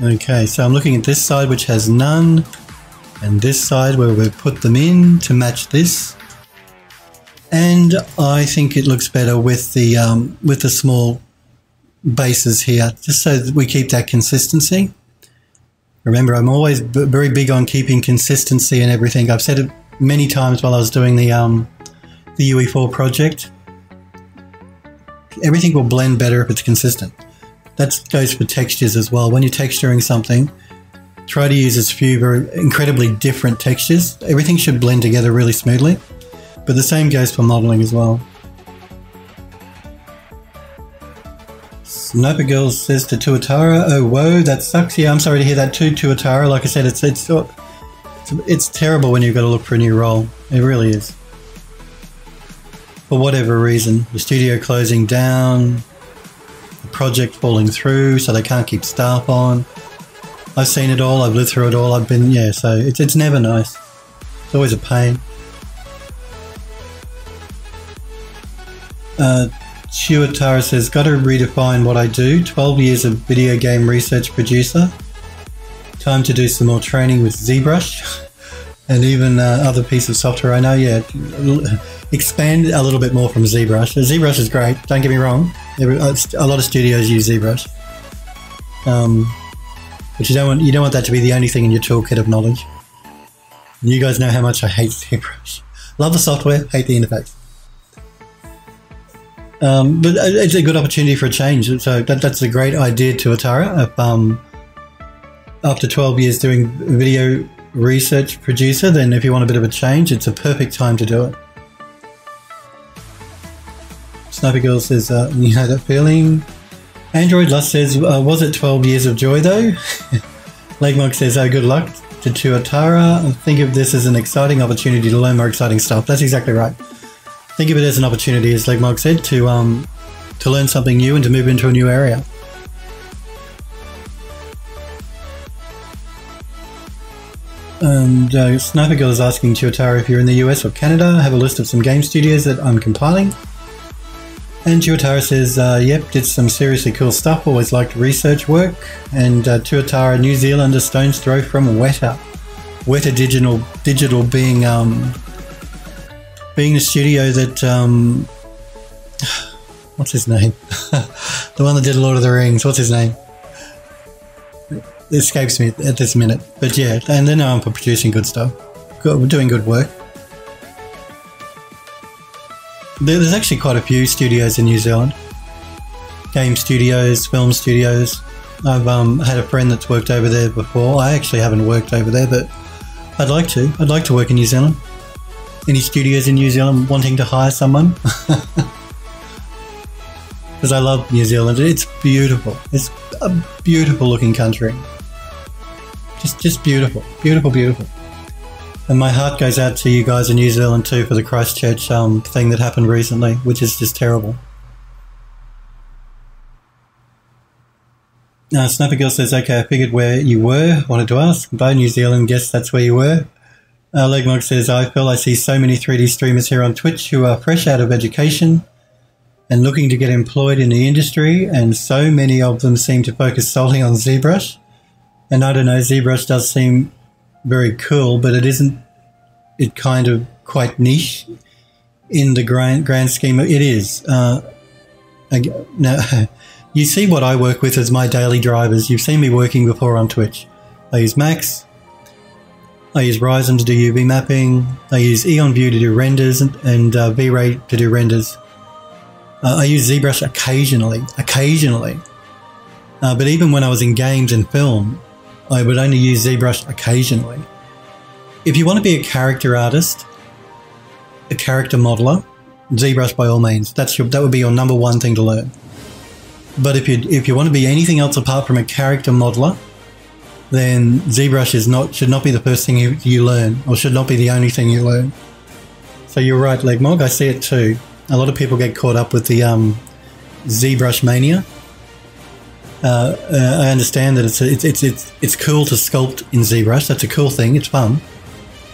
Okay, so I'm looking at this side, which has none, and this side where we've put them in to match this. And I think it looks better with the small bases here, just so that we keep that consistency. Remember, I'm always very big on keeping consistency and everything. I've said it many times while I was doing the UE4 project. Everything will blend better if it's consistent. That goes for textures as well. When you're texturing something, try to use as few very incredibly different textures. Everything should blend together really smoothly, but the same goes for modeling as well. Sniper Girl says to Tuatara, "Oh whoa, that sucks." Yeah, I'm sorry to hear that too, Tuatara. Like I said, it's terrible when you've got to look for a new role. It really is. For whatever reason, the studio closing down, the project falling through, so they can't keep staff on. I've seen it all. I've lived through it all. So it's never nice. It's always a pain. Tuatara says, "Got to redefine what I do. 12 years of video game research producer. Time to do some more training with ZBrush and even other piece of software I know." Yeah, expand a little bit more from ZBrush. ZBrush is great. Don't get me wrong. A lot of studios use ZBrush, but you don't want that to be the only thing in your toolkit of knowledge. You guys know how much I hate ZBrush. Love the software, hate the interface. But it's a good opportunity for a change, so that's a great idea, Tuatara. If, after 12 years doing video research producer, then if you want a bit of a change, it's a perfect time to do it. Sniper Girl says, "You know that feeling." Android Lust says, "Was it 12 years of joy though?" Legmog says, "Oh, good luck to Tuatara. And think of this as an exciting opportunity to learn more exciting stuff." That's exactly right. Think of it as an opportunity, as Legmog said, to learn something new and to move into a new area. And Sniper Girl is asking Tuatara if you're in the US or Canada, I have a list of some game studios that I'm compiling. And Tuatara says, "Yep, did some seriously cool stuff, always liked research work." And Tuatara, New Zealand, a stone's throw from Weta. Weta Digital being... being the studio that, what's his name? The one that did Lord of the Rings, what's his name? It escapes me at this minute. But yeah, and they're known for producing good stuff, doing good work. There's actually quite a few studios in New Zealand. Game studios, film studios. I've had a friend that's worked over there before. I actually haven't worked over there, but I'd like to. I'd like to work in New Zealand. Any studios in New Zealand wanting to hire someone? Because I love New Zealand. It's beautiful. It's a beautiful looking country. Just beautiful, beautiful, beautiful. And my heart goes out to you guys in New Zealand too for the Christchurch thing that happened recently, which is just terrible. Sniper Girl says, okay, I figured where you were, wanted to ask. By New Zealand, guess that's where you were. Legmog says, I feel I see so many 3D streamers here on Twitch who are fresh out of education and looking to get employed in the industry, and so many of them seem to focus solely on ZBrush. And I don't know, ZBrush does seem very cool, but it isn't, it kind of quite niche in the grand scheme. It is. Now, you see what I work with as my daily drivers. You've seen me working before on Twitch. I use Max, I use Rizom to do UV mapping, I use Eon Vue to do renders, and V-Ray to do renders. I use ZBrush occasionally. But even when I was in games and film, I would only use ZBrush occasionally. If you want to be a character artist, a character modeler, ZBrush by all means. That would be your number one thing to learn. But if you want to be anything else apart from a character modeler, then ZBrush should not be the first thing you learn, or should not be the only thing you learn. So you're right, Legmog, I see it too. A lot of people get caught up with the ZBrush mania. I understand that it's cool to sculpt in ZBrush. That's a cool thing. It's fun.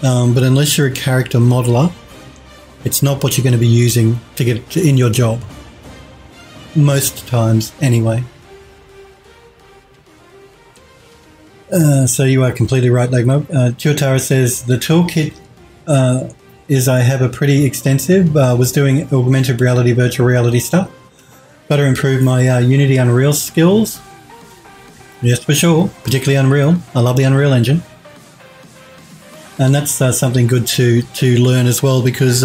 But unless you're a character modeler, it's not what you're going to be using to get in your job. Most times, anyway. So you are completely right, Legmog. Tuatara says, the toolkit I have a pretty extensive, was doing augmented reality, virtual reality stuff. Got to improve my Unity Unreal skills. Yes, for sure, particularly Unreal. I love the Unreal Engine. And that's something good to learn as well, because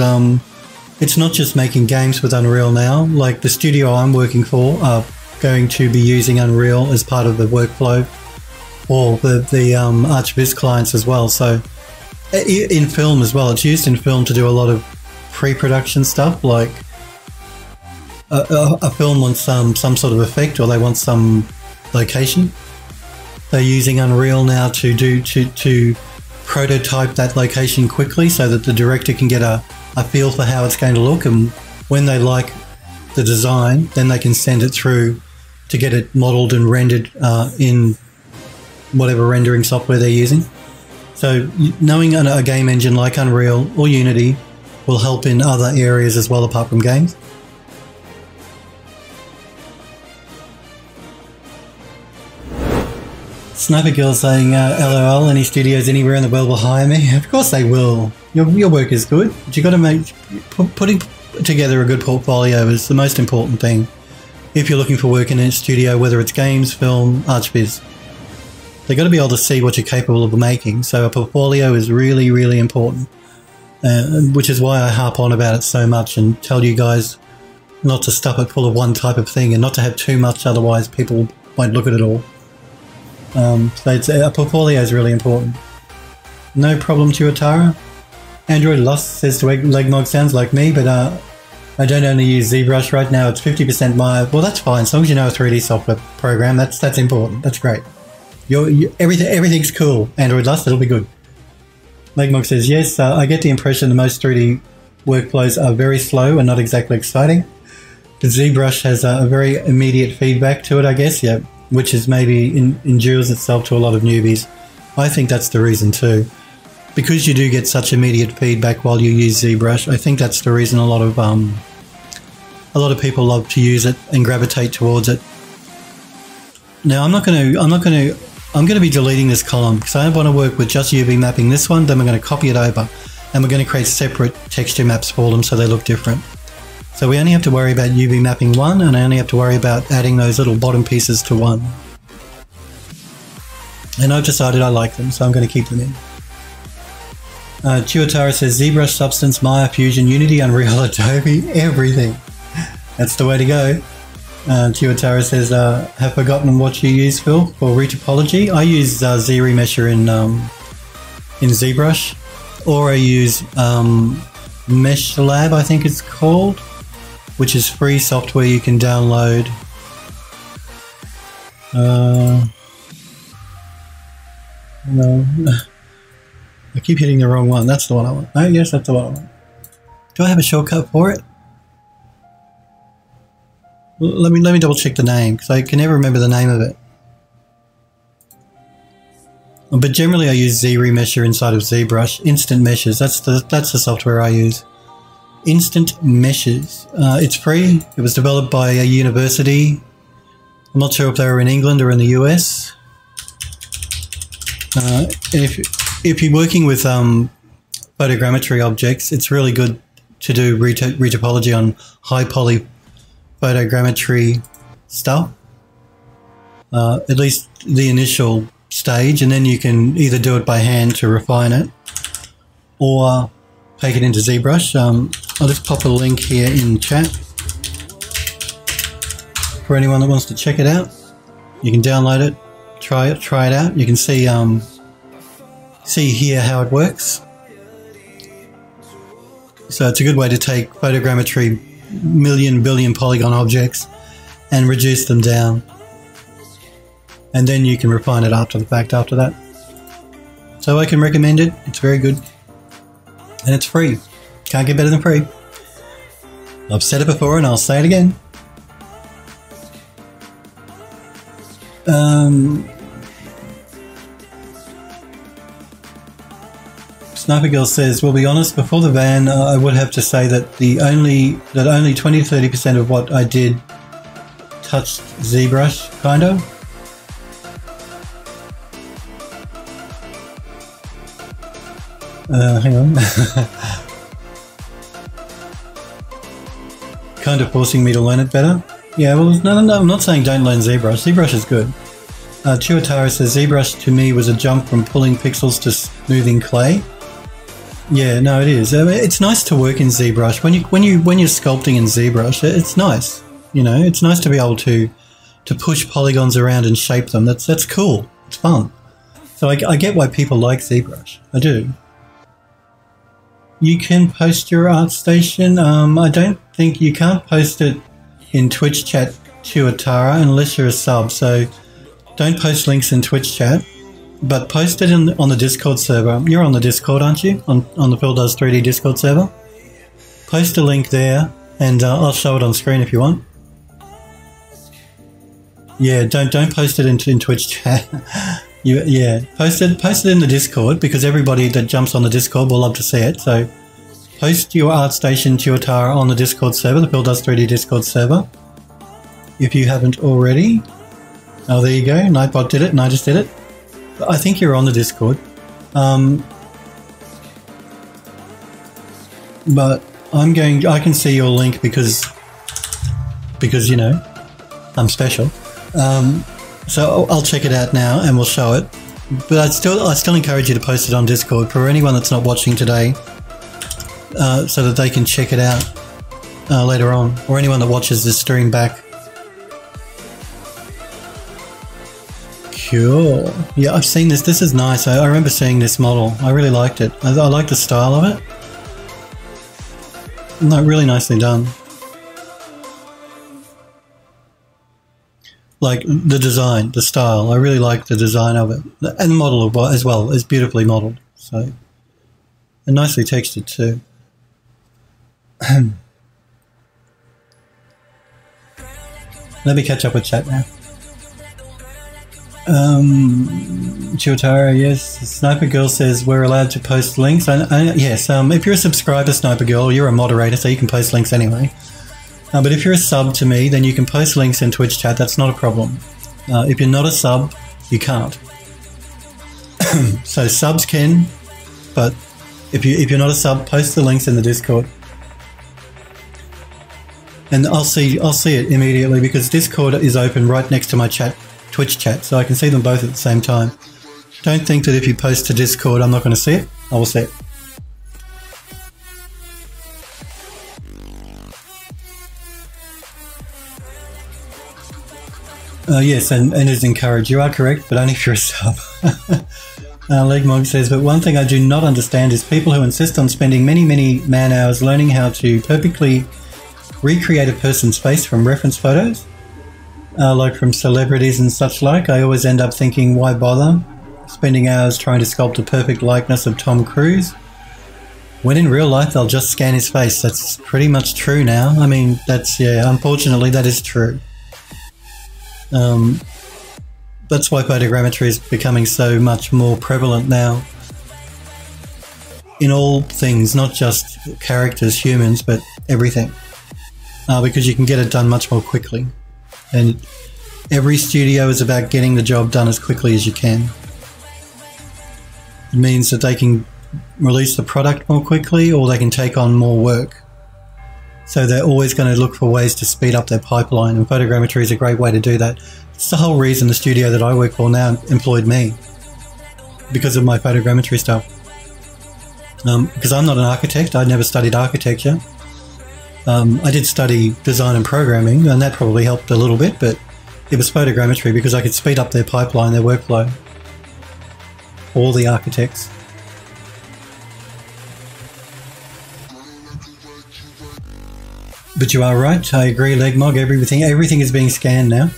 it's not just making games with Unreal now. Like the studio I'm working for are going to be using Unreal as part of the workflow or the ArchViz clients as well. So in film as well, it's used in film to do a lot of pre-production stuff, like a film wants some sort of effect, or they want some location. They're using Unreal now to prototype that location quickly, so that the director can get a feel for how it's going to look, and when they like the design, then they can send it through to get it modelled and rendered in whatever rendering software they're using. So knowing a game engine like Unreal or Unity will help in other areas as well, apart from games. Sniper Girl saying, LOL, any studios anywhere in the world will hire me? Of course they will. Your work is good, but you've got to putting together a good portfolio is the most important thing if you're looking for work in a studio, whether it's games, film, ArchViz. They've got to be able to see what you're capable of making, so a portfolio is really, really important, which is why I harp on about it so much and tell you guys not to stuff it full of one type of thing and not to have too much, otherwise people won't look at it all. So a portfolio is really important. No problem, Tuatara. Android Lust says to Legmog, sounds like me, but I don't only use ZBrush right now. It's 50% Maya. Well, that's fine. As long as you know a 3D software program, that's important. That's great. Everything's cool, Android Lust. It'll be good. Legmog says, yes, I get the impression that most 3D workflows are very slow and not exactly exciting. The ZBrush has a very immediate feedback to it, I guess. Yeah. Which is maybe endures itself to a lot of newbies. I think that's the reason too. Because you do get such immediate feedback while you use ZBrush, I think that's the reason a lot of people love to use it and gravitate towards it. Now I'm going to be deleting this column because I want to work with just UV mapping this one, then we're going to copy it over and we're going to create separate texture maps for them so they look different. So we only have to worry about UV mapping one, and I only have to worry about adding those little bottom pieces to one. And I've decided I like them, so I'm going to keep them in. Tuatara says ZBrush, Substance, Maya, Fusion, Unity, Unreal, Adobe, everything. That's the way to go. Tuatara says, have forgotten what you use, Phil, for retopology. I use Z-Remesher in ZBrush, or I use Mesh Lab, I think it's called, which is free software you can download. No, I keep hitting the wrong one. That's the one I want. Oh, yes, that's the one I want. Do I have a shortcut for it? Let me double check the name, because I can never remember the name of it. But generally I use Z-Remesher inside of ZBrush. Instant meshes, that's the software I use. Instant meshes. It's free. It was developed by a university. I'm not sure if they were in England or in the US. If you're working with photogrammetry objects, it's really good to do retopology on high poly photogrammetry stuff, at least the initial stage, and then you can either do it by hand to refine it or take it into ZBrush. I'll just pop a link here in chat for anyone that wants to check it out. You can download it, try it out. You can see here how it works. So it's a good way to take photogrammetry million billion polygon objects and reduce them down, and then you can refine it after the fact after that. So I can recommend it. It's very good and it's free. Can't get better than free. I've said it before and I'll say it again. Sniper Girl says, we'll be honest, before the ban, I would have to say that only 20-30% of what I did touched ZBrush, kind of. Hang on. Kind of forcing me to learn it better. Yeah, well, no, I'm not saying don't learn ZBrush. ZBrush is good. Tuatara says, ZBrush to me was a jump from pulling pixels to smoothing clay. Yeah, no, it is. I mean, it's nice to work in ZBrush. When you're sculpting in ZBrush, it's nice. You know, it's nice to be able to push polygons around and shape them. That's cool. It's fun. So I get why people like ZBrush. I do. You can post your ArtStation. I don't think you can't post it in Twitch chat, Tuatara, unless you're a sub. So don't post links in Twitch chat. But post it on the Discord server. You're on the Discord, aren't you? On the Phil Does 3D Discord server. Post a link there, and I'll show it on screen if you want. Yeah, don't post it in Twitch chat. Post it in the Discord, because everybody that jumps on the Discord will love to see it. So post your ArtStation Tuatara on the Discord server, the Phil Does 3D Discord server, if you haven't already. Oh, there you go. Nightbot did it, and I just did it. I think you're on the Discord, but I can see your link because you know I'm special. So I'll check it out now and we'll show it. But I still encourage you to post it on Discord for anyone that's not watching today, so that they can check it out later on, or anyone that watches this stream back. Cool. Yeah, I've seen this. This is nice. I remember seeing this model. I really liked it. I like the style of it. No, really nicely done. Like the design, the style. I really like the design of it. And the model as well. It's beautifully modeled. So, and nicely textured too. Let me catch up with chat now. Tuatara, yes. Sniper Girl says we're allowed to post links. Yes, if you're a subscriber, Sniper Girl, you're a moderator, so you can post links anyway. But if you're a sub to me, then you can post links in Twitch chat. That's not a problem. If you're not a sub, you can't. So subs can, but if you're not a sub, post the links in the Discord, and I'll see it immediately, because Discord is open right next to my chat. Twitch chat, so I can see them both at the same time. Don't think that if you post to Discord I'm not going to see it. I will see it. Yes, and is encouraged. You are correct, but only if you're a sub. Legmog says, but one thing I do not understand is people who insist on spending many man hours learning how to perfectly recreate a person's face from reference photos, like from celebrities and such like. I always end up thinking, why bother spending hours trying to sculpt a perfect likeness of Tom Cruise, when in real life they'll just scan his face? That's pretty much true now. I mean, that's, yeah, unfortunately that is true. That's why photogrammetry is becoming so much more prevalent now in all things, not just characters, humans, but everything, because you can get it done much more quickly. And every studio is about getting the job done as quickly as you can. It means that they can release the product more quickly, or they can take on more work. So they're always going to look for ways to speed up their pipeline, and photogrammetry is a great way to do that. It's the whole reason the studio that I work for now employed me, because of my photogrammetry stuff. Because I'm not an architect, I never studied architecture. I did study design and programming, and that probably helped a little bit, but it was photogrammetry because I could speed up their pipeline, their workflow. All the architects. But you are right, I agree, Legmog, everything is being scanned now.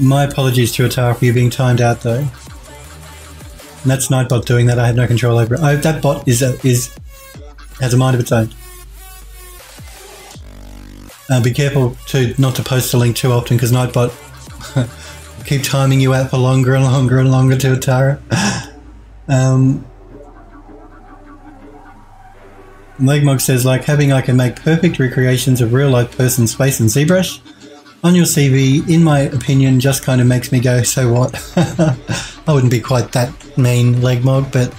My apologies to Tuatara for you being timed out though. And that's Nightbot doing that, I had no control over it. Oh, that bot has a mind of its own. Be careful not to post the link too often, because Nightbot keep timing you out for longer and longer and longer, Tuatara. Legmog says, like having I can make perfect recreations of real life person's face in ZBrush on your CV, in my opinion, just kind of makes me go, so what? I wouldn't be quite that mean, Legmog, but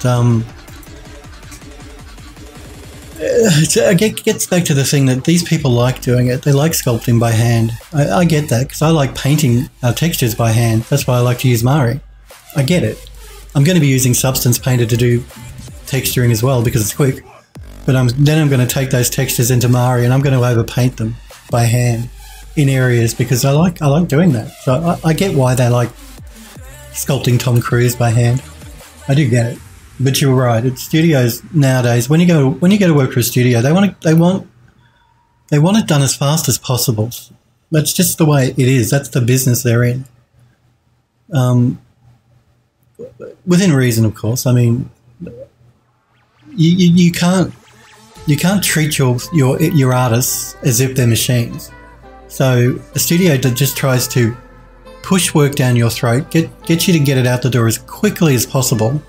it gets back to the thing that these people like doing it. They like sculpting by hand. I get that, because I like painting textures by hand. That's why I like to use Mari. I get it. I'm going to be using Substance Painter to do texturing as well, because it's quick. But then I'm going to take those textures into Mari, and I'm going to overpaint them by hand in areas, because I like doing that. So I get why they like sculpting Tom Cruise by hand. I do get it. But you're right. It's studios nowadays. When you go to work for a studio, they want it done as fast as possible. That's just the way it is. That's the business they're in. Within reason, of course. I mean, you can't treat your artists as if they're machines. So a studio that just tries to push work down your throat, get you to get it out the door as quickly as possible,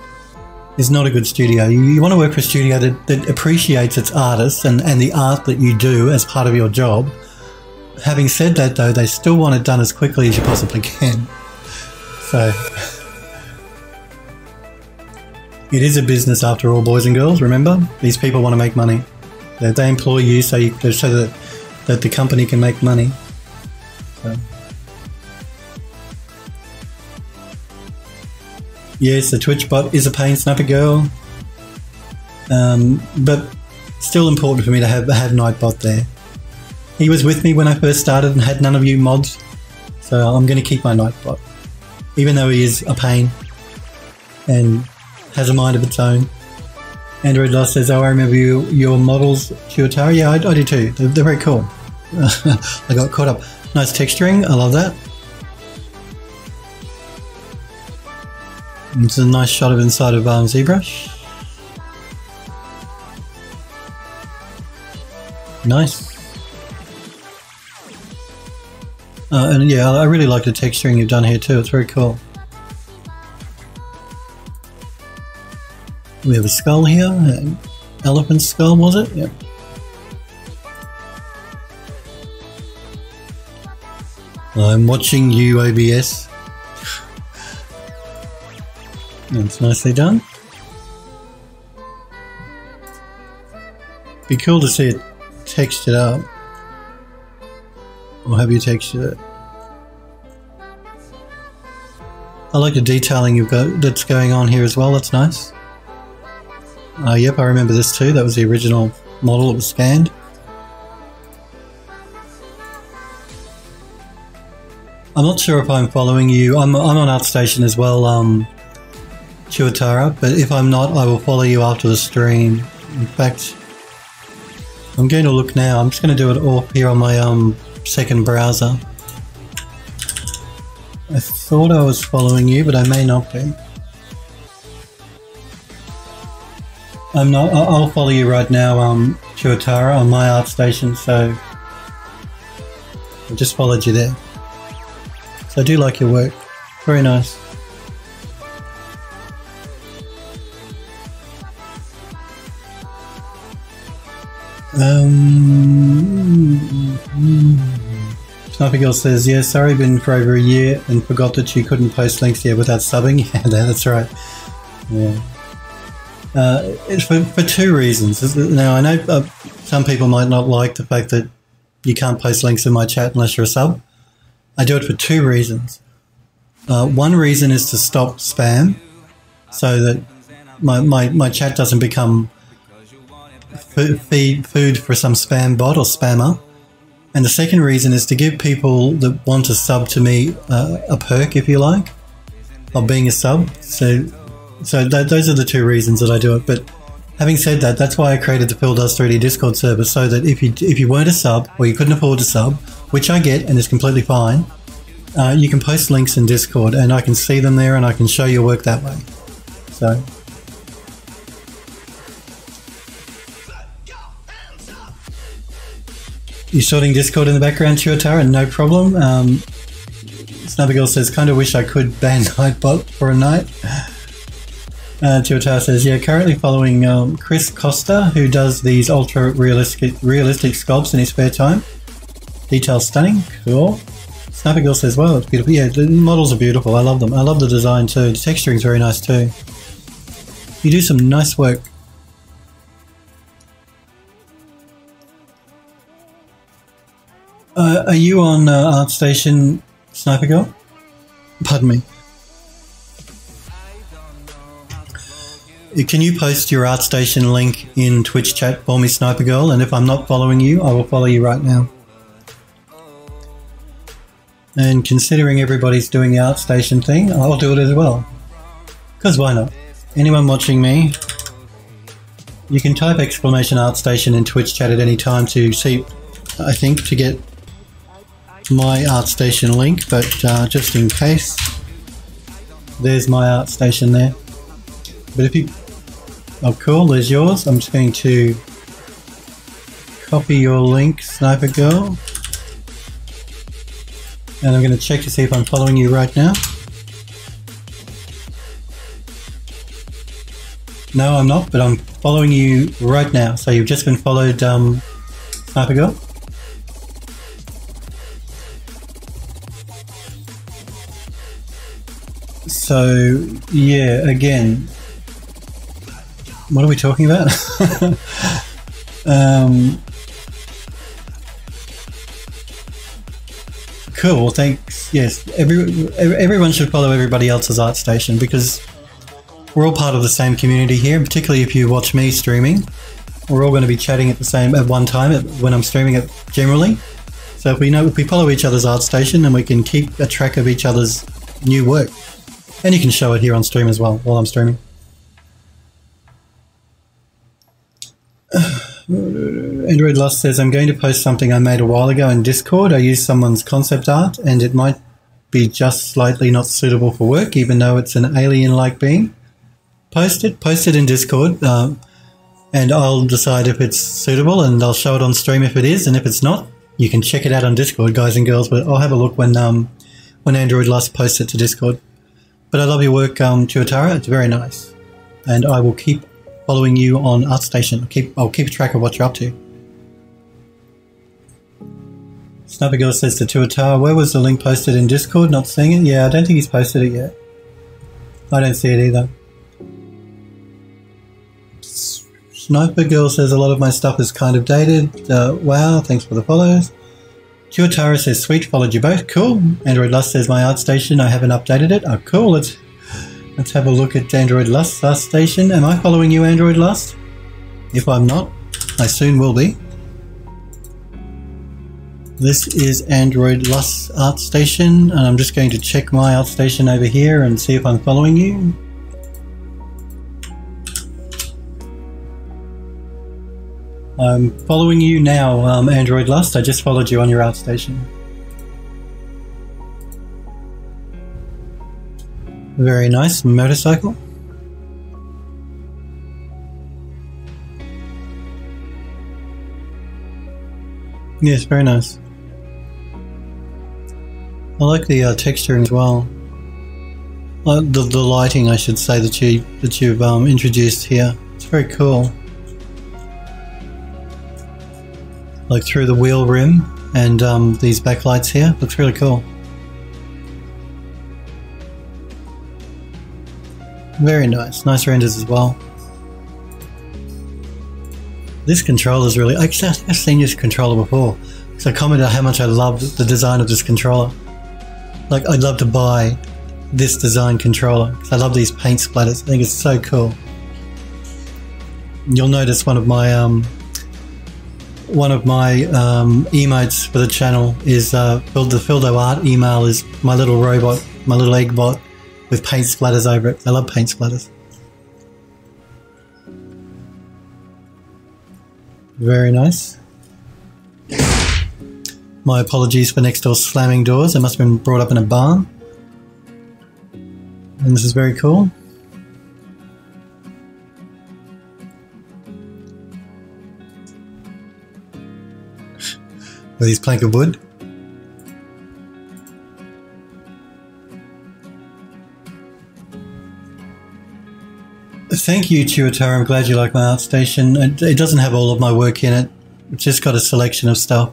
is not a good studio. You want to work for a studio that appreciates its artists and the art that you do as part of your job. Having said that though, they still want it done as quickly as you possibly can. So it is a business after all, boys and girls, remember? These people want to make money. They employ you so that the company can make money. So. Yes, the Twitch bot is a pain, Sniper Girl. But still important for me to have Nightbot there. He was with me when I first started and had none of you mods, so I'm going to keep my Nightbot. Even though he is a pain and has a mind of its own. Android Lust says, oh, I remember your models, Tuatara. Yeah, I do too. They're very cool. I got caught up. Nice texturing. I love that. It's a nice shot of inside of ZBrush. Nice. And yeah, I really like the texturing you've done here too. It's very cool. We have a skull here, an elephant skull, was it? Yep. I'm watching you, OBS. That's nicely done. Be cool to see it textured up. Or have you textured it? I like the detailing you've got that's going on here as well, that's nice. Yep, I remember this too. That was the original model that was scanned. I'm not sure if I'm following you. I'm on ArtStation as well, Tuatara, but if I'm not, I will follow you after the stream. In fact, I'm going to look now. I'm just going to do it off here on my second browser. I thought I was following you, but I may not be. I'm not. I'll follow you right now, Tuatara, on my ArtStation, so I just followed you there. So I do like your work. Very nice. Sniper Girl says, yeah, sorry, been for over a year and forgot that you couldn't post links here without subbing. Yeah, that's right. Yeah. It's for two reasons. Now, I know some people might not like the fact that you can't post links in my chat unless you're a sub. I do it for two reasons. One reason is to stop spam so that my chat doesn't become food for some spam bot or spammer. And the second reason is to give people that want to sub to me a perk, if you like, of being a sub. So those are the two reasons that I do it. But having said that, that's why I created the Phil Does 3D Discord server, so that if you weren't a sub or you couldn't afford a sub, which I get and is completely fine, you can post links in Discord and I can see them there and I can show your work that way. So. You're sorting Discord in the background, Tuatara? No problem. Sniper Girl says, kind of wish I could ban Nightbot for a night. Tuatara says, yeah, currently following Chris Costa, who does these ultra-realistic sculpts in his spare time. Details stunning, cool. Sniper Girl says, wow, it's beautiful. Yeah, the models are beautiful. I love them. I love the design too. The texturing's very nice too. You do some nice work. Are you on ArtStation, Sniper Girl? Pardon me. Can you post your ArtStation link in Twitch chat for me, Sniper Girl? And if I'm not following you, I will follow you right now. And considering everybody's doing the ArtStation thing, I'll do it as well. Because why not? Anyone watching me, you can type exclamation ArtStation in Twitch chat at any time to see, I think, to get my ArtStation link, but just in case, there's my ArtStation there. But if you, oh cool, there's yours. I'm just going to copy your link, Sniper Girl, and I'm going to check to see if I'm following you right now. No, I'm not, but I'm following you right now. So you've just been followed, Sniper Girl. So, yeah, again, what are we talking about? Cool, thanks. Yes, everyone should follow everybody else's ArtStation because we're all part of the same community here, particularly if you watch me streaming. We're all going to be chatting at the same at one time when I'm streaming it generally. So if we follow each other's ArtStation, then we can keep a track of each other's new work. And you can show it here on stream as well, while I'm streaming. Android Lust says, I'm going to post something I made a while ago in Discord. I used someone's concept art, and it might be just slightly not suitable for work, even though it's an alien-like being. Post it in Discord, and I'll decide if it's suitable, and I'll show it on stream if it is, and if it's not, you can check it out on Discord, guys and girls, but I'll have a look when Android Lust posts it to Discord. But I love your work, Tuatara. It's very nice, and I will keep following you on ArtStation. I'll keep track of what you're up to. Sniper Girl says to Tuatara, "Where was the link posted in Discord? Not seeing it. Yeah, I don't think he's posted it yet. I don't see it either." Sniper Girl says a lot of my stuff is kind of dated. Wow, thanks for the follows. Tuatara says, sweet, followed you both. Cool. Android Lust says, my ArtStation, I haven't updated it. Oh, cool. Let's have a look at Android Lust's ArtStation. Am I following you, Android Lust? If I'm not, I soon will be. This is Android Lust's ArtStation, and I'm just going to check my ArtStation over here and see if I'm following you. I'm following you now, Android Lust. I just followed you on your ArtStation. Very nice motorcycle. Yes, very nice. I like the texturing as well. The lighting, I should say, that you've introduced here. It's very cool. Like through the wheel rim and these backlights here. Looks really cool. Very nice. Nice renders as well. This controller is really... Actually, I think I've seen this controller before. So I commented how much I loved the design of this controller. Like, I'd love to buy this design controller, because I love these paint splatters. I think it's so cool. You'll notice one of my emotes for the channel is the Fildo Art email is my little robot, my little egg bot with paint splatters over it. I love paint splatters. Very nice. My apologies for next door slamming doors. It must have been brought up in a barn. And this is very cool. With his plank of wood. Thank you, Tuatara. I'm glad you like my ArtStation. It doesn't have all of my work in it. It's just got a selection of stuff.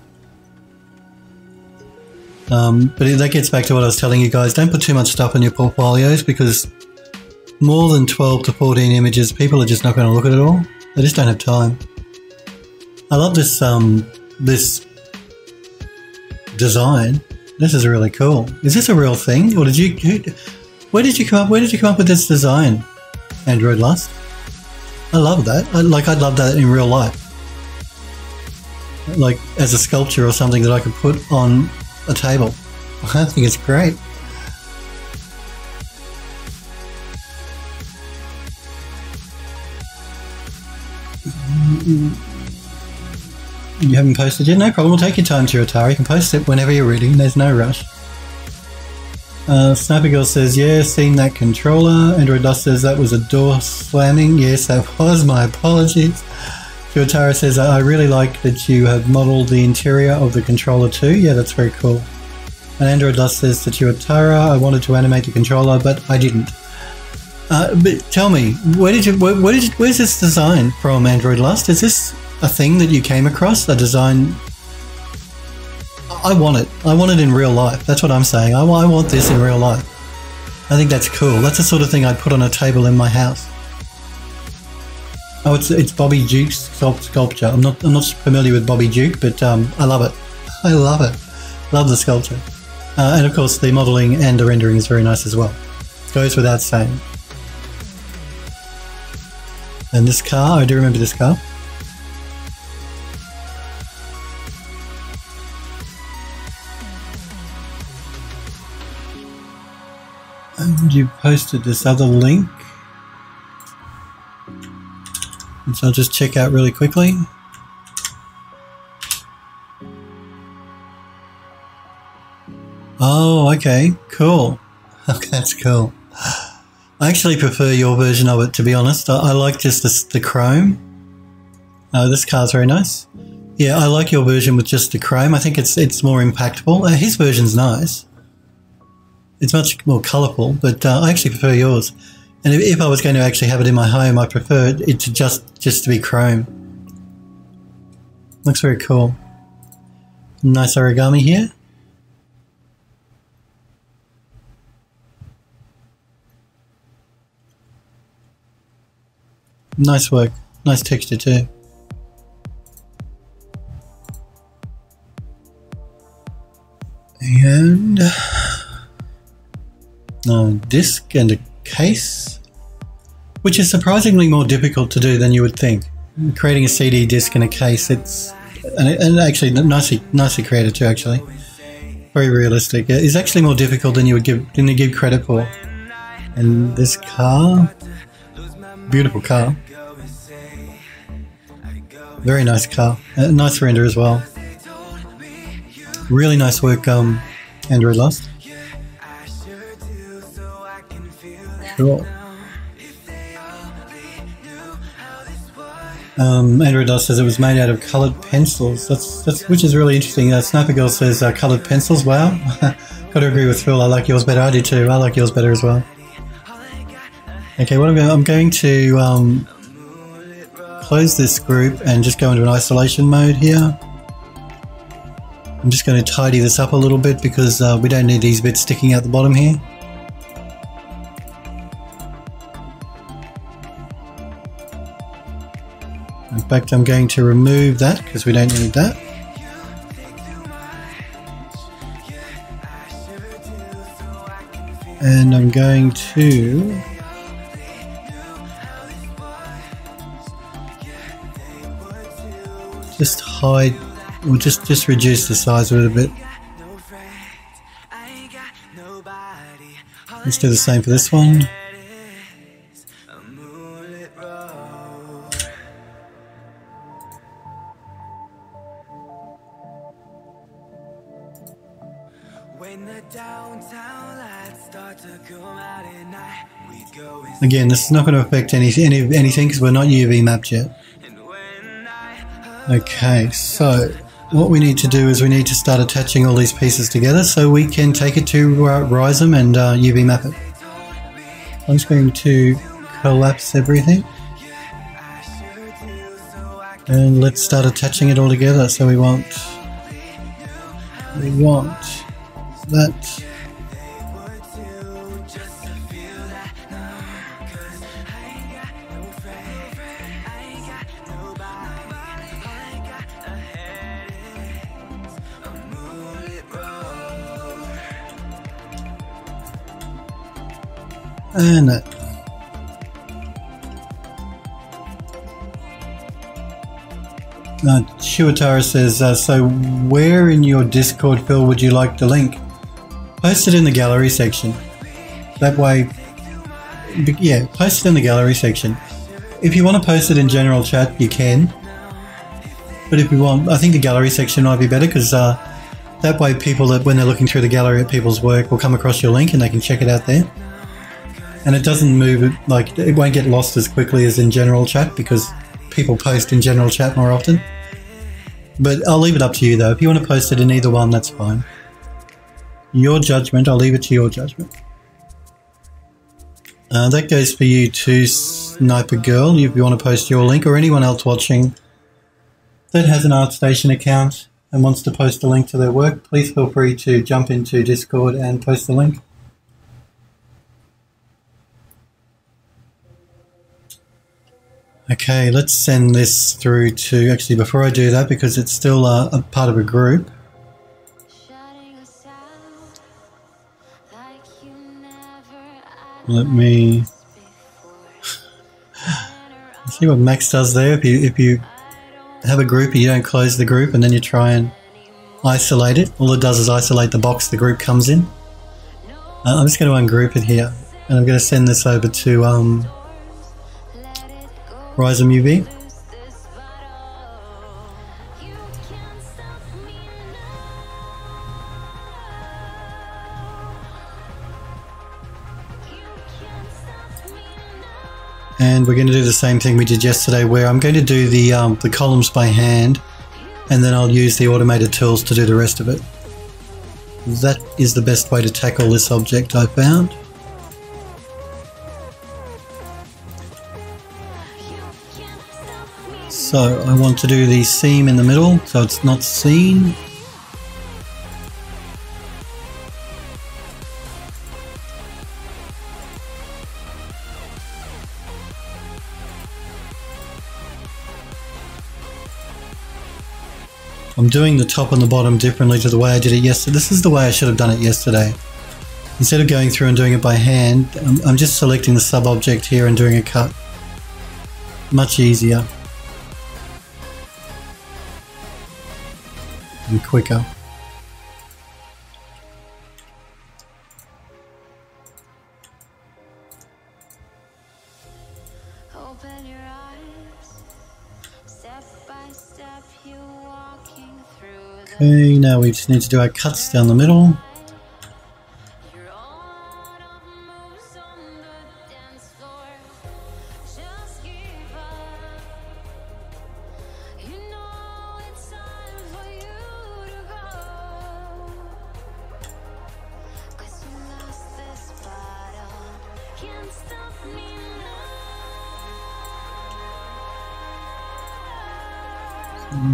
But that gets back to what I was telling you guys. Don't put too much stuff in your portfolios, because more than 12 to 14 images, people are just not going to look at it all. They just don't have time. I love this, this design. This is really cool. Is this a real thing? Or did you... Where did you come up with this design? Android Lust. I love that. I'd love that in real life. Like as a sculpture or something that I could put on a table. I think it's great. You haven't posted yet? No problem. We'll take your time, Tuatara. You can post it whenever you're ready. There's no rush. Sniper Girl says, yeah, seen that controller. Android Lust says, that was a door slamming. Yes, that was. My apologies. Tuatara says, I really like that you have modelled the interior of the controller too. Yeah, that's very cool. And Android Lust says to Tuatara, I wanted to animate the controller, but I didn't. But tell me, where's this design from, Android Lust? Is this a thing that you came across, a design? I want it. I want it in real life. That's what I'm saying. I want this in real life. I think that's cool. That's the sort of thing I'd put on a table in my house. Oh, it's Bobby Duke's sculpture. I'm not familiar with Bobby Duke, but I love it. I love it. Love the sculpture. And of course, the modelling and the rendering is very nice as well. Goes without saying. And this car, I do remember this car. You posted this other link, which I'll just check out really quickly. Oh, okay, cool. That's cool. I actually prefer your version of it, to be honest. I like just the chrome. This car's very nice. Yeah, I like your version with just the chrome. I think it's more impactful. His version's nice. It's much more colourful, but I actually prefer yours. And if I was going to actually have it in my home, I prefer it to just to be chrome. Looks very cool. Nice origami here. Nice work. Nice texture too. And... disc and a case, which is surprisingly more difficult to do than you would think. Creating a CD disc and a case, it's and actually nicely created too. Actually, very realistic. It's actually more difficult than you would give credit for. And this car, beautiful car, very nice car, nice render as well. Really nice work, Android Lust. Cool. Android Lust says it was made out of coloured pencils. That's which is really interesting. Sniper Girl says coloured pencils. Wow, got to agree with Phil. I like yours better. I do too. I like yours better as well. Okay, what I'm going to close this group and just go into an isolation mode here. I'm just going to tidy this up a little bit because we don't need these bits sticking out the bottom here. In fact, I'm going to remove that because we don't need that. And I'm going to... just hide... We'll just reduce the size of it a bit. Let's do the same for this one. Again, this is not going to affect anything because we're not UV mapped yet. Okay, so... what we need to do is we need to start attaching all these pieces together so we can take it to Rizom and UV map it. I'm just going to collapse everything. And let's start attaching it all together. So we want that. And that. Tuatara says, so where in your Discord, Phil, would you like the link? Post it in the gallery section. That way, yeah, post it in the gallery section. If you want to post it in general chat, you can. But if you want, I think the gallery section might be better because that way people, that when they're looking through the gallery at people's work, will come across your link and they can check it out there. And it doesn't move, like, it won't get lost as quickly as in general chat because people post in general chat more often. But I'll leave it up to you though. If you want to post it in either one, that's fine. Your judgment, I'll leave it to your judgment. That goes for you too, Sniper Girl, if you want to post your link, or anyone else watching that has an ArtStation account and wants to post a link to their work, please feel free to jump into Discord and post the link. Okay, let's send this through to, actually before I do that, because it's still a part of a group. Let me see what Max does there. If you have a group and you don't close the group and then you try and isolate it, all it does is isolate the box the group comes in. I'm just going to ungroup it here and I'm going to send this over to Rizom UV. And we're going to do the same thing we did yesterday where I'm going to do the columns by hand and then I'll use the automated tools to do the rest of it. That is the best way to tackle this object, I found. So I want to do the seam in the middle, so it's not seen. I'm doing the top and the bottom differently to the way I did it yesterday. This is the way I should have done it yesterday. Instead of going through and doing it by hand, I'm just selecting the sub-object here and doing a cut. Much easier. and quicker. Okay, now we just need to do our cuts down the middle.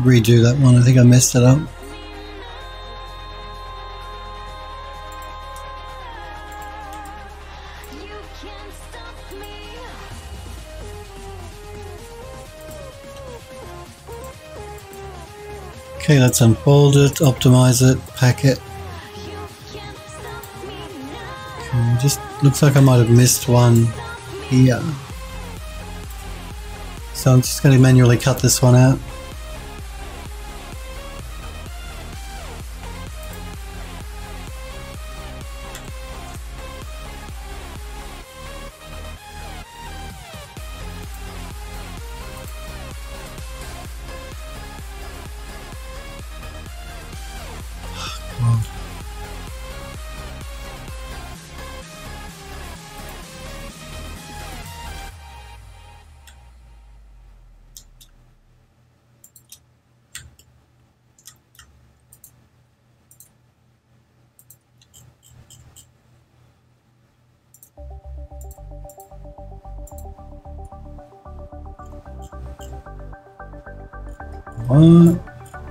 Redo that one, I think I messed it up. Okay, let's unfold it, optimize it, pack it. Okay, just looks like I might have missed one here. So I'm just going to manually cut this one out.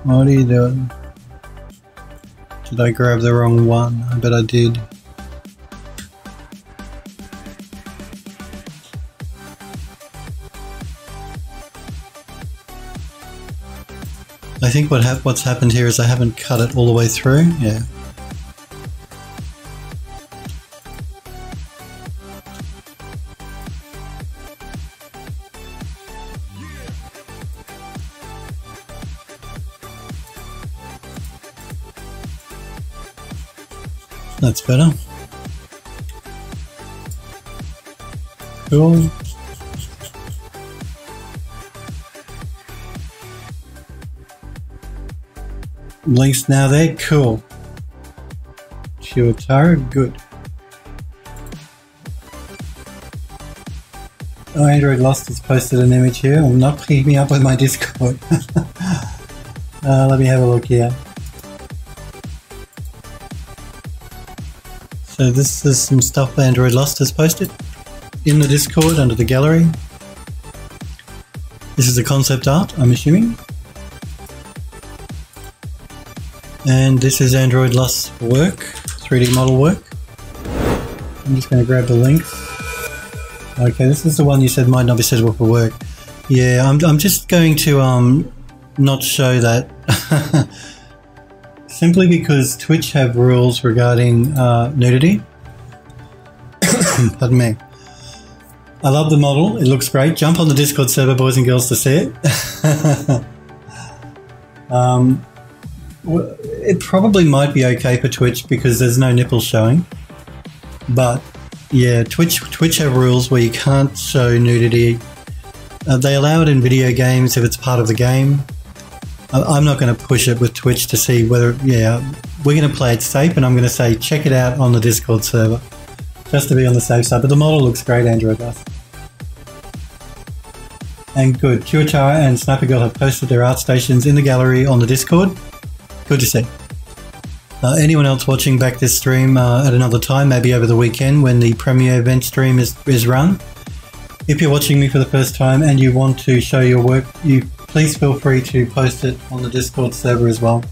What are you doing? Did I grab the wrong one? I bet I did. I think what's happened here is I haven't cut it all the way through. Yeah. That's better. Cool. Links now there, cool. Tuatara, good. Oh, Android Lust has posted an image here. I'm not picking me up with my Discord. Let me have a look here. So this is some stuff Android Lust has posted in the Discord under the gallery. This is the concept art, I'm assuming. And this is Android Lust's work, 3D model work. I'm just going to grab the link. Okay, this is the one you said might not be suitable for work. Yeah, I'm just going to not show that. Simply because Twitch have rules regarding nudity. Pardon me. I love the model, it looks great. Jump on the Discord server, boys and girls, to see it. It probably might be okay for Twitch because there's no nipples showing. But yeah, Twitch have rules where you can't show nudity. They allow it in video games if it's part of the game. I'm not going to push it with Twitch to see whether, yeah, we're going to play it safe and I'm going to say check it out on the Discord server just to be on the safe side. But the model looks great, Android Lust. And good, Tuatara and Sniper Girl have posted their art stations in the gallery on the Discord. Good to see. Anyone else watching back this stream at another time, maybe over the weekend when the premiere event stream is run. If you're watching me for the first time and you want to show your work, please feel free to post it on the Discord server as well.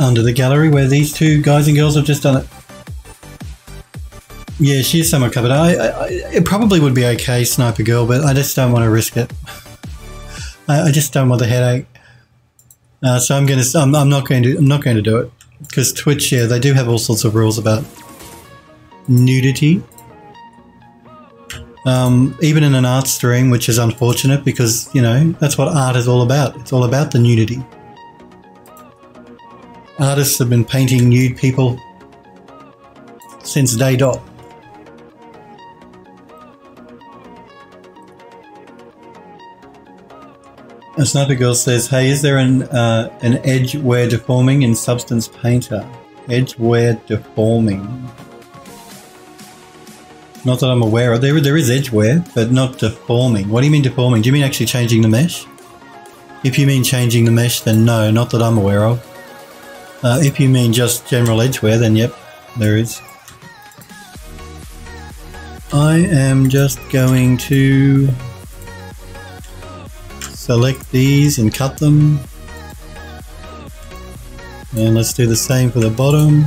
Under the gallery where these two guys and girls have just done it. Yeah, she's somewhat covered. It probably would be okay, Sniper Girl, but I just don't want to risk it. I just don't want the headache. So I'm not going to do it because Twitch, yeah, they do have all sorts of rules about nudity. even in an art stream, which is unfortunate because, you know, that's what art is all about. It's all about the nudity. Artists have been painting nude people since day dot. A Sniper Girl says, hey, is there an edgeware deforming in Substance Painter? Edgeware deforming. Not that I'm aware of. There is edgeware, but not deforming. What do you mean deforming? Do you mean actually changing the mesh? If you mean changing the mesh, then no, not that I'm aware of. If you mean just general edgeware, then yep, there is. I am just going to select these and cut them, and let's do the same for the bottom.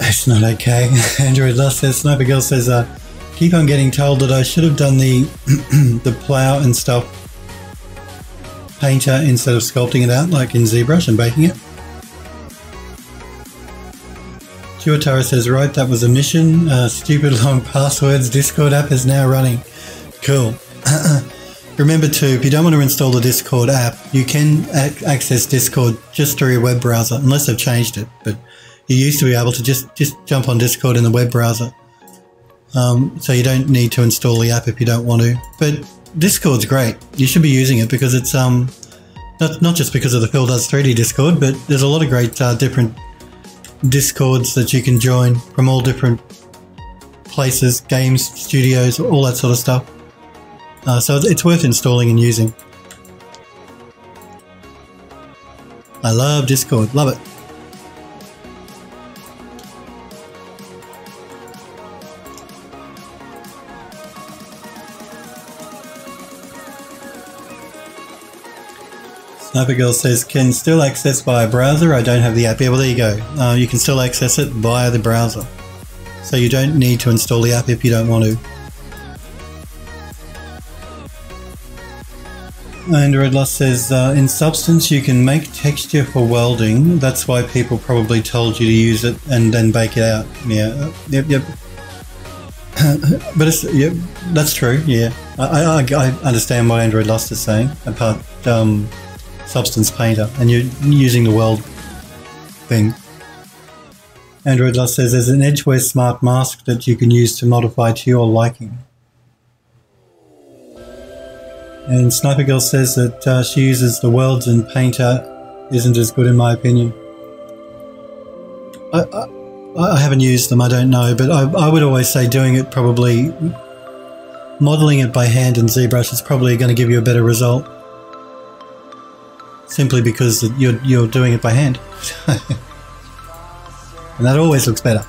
It's not okay. Android Lust says, Sniper Girl says, keep on getting told that I should have done the the plow and stuff painter instead of sculpting it out like in ZBrush and baking it. Tuatara says, right, that was a mission. Stupid long passwords. Discord app is now running. Cool. Remember too, if you don't want to install the Discord app, you can access Discord just through your web browser, unless they've changed it. But you used to be able to just jump on Discord in the web browser. So you don't need to install the app if you don't want to. But Discord's great. You should be using it because it's not just because of the Phil Does 3D Discord, but there's a lot of great different Discords that you can join from all different places, games, studios, all that sort of stuff. So it's worth installing and using. I love Discord, love it. Sniper Girl says, can still access via browser, I don't have the app. Yeah, well there you go. You can still access it via the browser. So you don't need to install the app if you don't want to. Android Lust says, in Substance you can make texture for welding. That's why people probably told you to use it and then bake it out. Yeah, yep. But it's, yep, that's true, yeah. I understand what Android Lust is saying, apart Substance Painter, and you're using the weld thing. Android Lust says there's an edgeware smart mask that you can use to modify to your liking. And Sniper Girl says that she uses the welds and Painter isn't as good in my opinion. I haven't used them, I don't know, but I would always say doing it probably, modelling it by hand in ZBrush is probably going to give you a better result. Simply because you're doing it by hand. And that always looks better.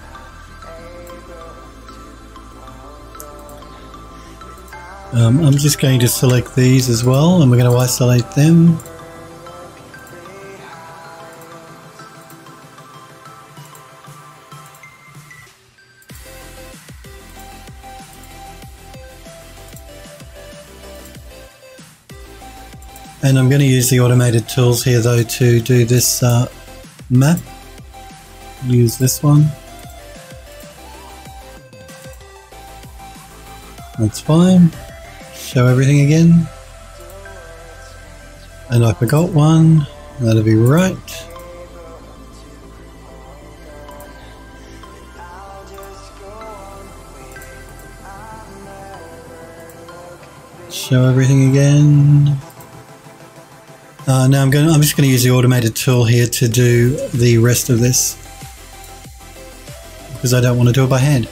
I'm just going to select these as well, and we're going to isolate them. And I'm going to use the automated tools here though to do this map. Use this one. That's fine. Show everything again. And I forgot one. That'll be right. Show everything again. Now I'm just going to use the automated tool here to do the rest of this because I don't want to do it by hand.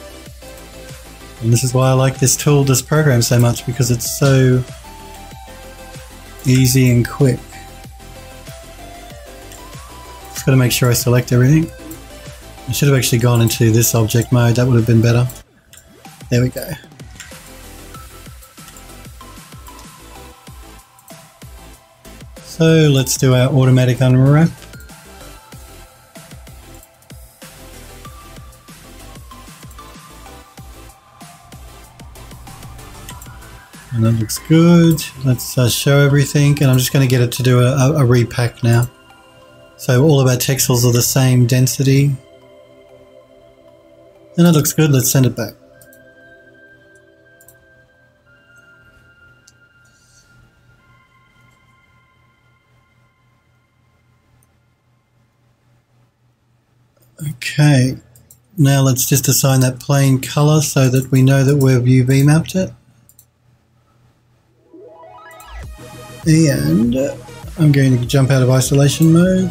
And this is why I like this tool, this program so much, because it's so easy and quick. Just got to make sure I select everything. I should have actually gone into this object mode, that would have been better. There we go. So let's do our automatic unwrap. And that looks good. Let's show everything, and I'm just going to get it to do a repack now. so all of our texels are the same density. And it looks good, let's send it back. Okay, now let's just assign that plane color so that we know that we've UV mapped it. And I'm going to jump out of isolation mode.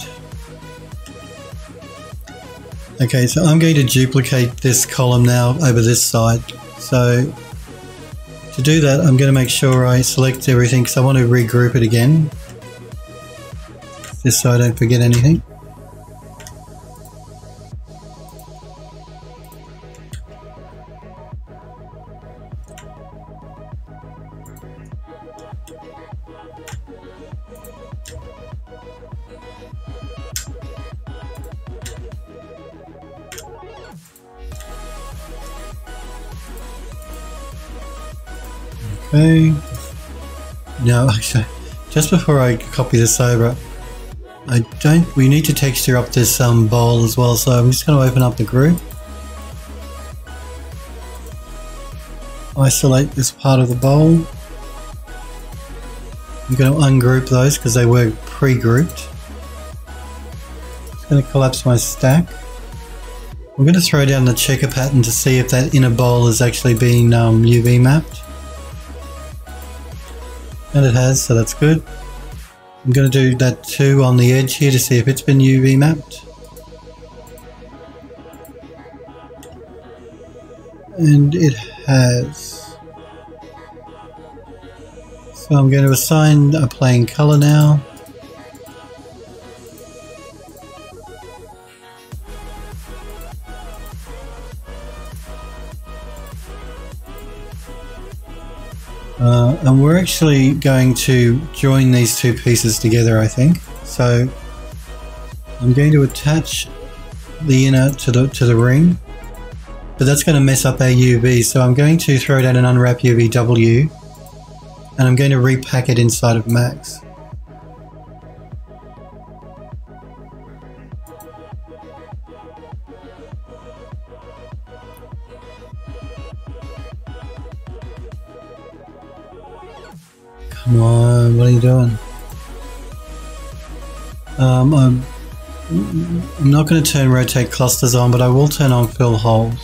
Okay, so I'm going to duplicate this column now over this side. So to do that, I'm going to make sure I select everything because I want to regroup it again. Just so I don't forget anything. Okay. No, actually, just before I copy this over, we need to texture up this bowl as well, so I'm just going to open up the group. Isolate this part of the bowl. I'm going to ungroup those because they were pre-grouped. I'm going to collapse my stack. I'm going to throw down the checker pattern to see if that inner bowl is actually being UV mapped. And it has, so that's good. I'm going to do that too on the edge here to see if it's been UV mapped. And it has. So I'm going to assign a plain color now. And we're actually going to join these two pieces together, I think. So I'm going to attach the inner to the ring, but that's going to mess up our UV. So I'm going to throw down an unwrap UVW, and I'm going to repack it inside of Max. Come on, what are you doing? I'm not going to turn rotate clusters on, but I will turn on fill holes.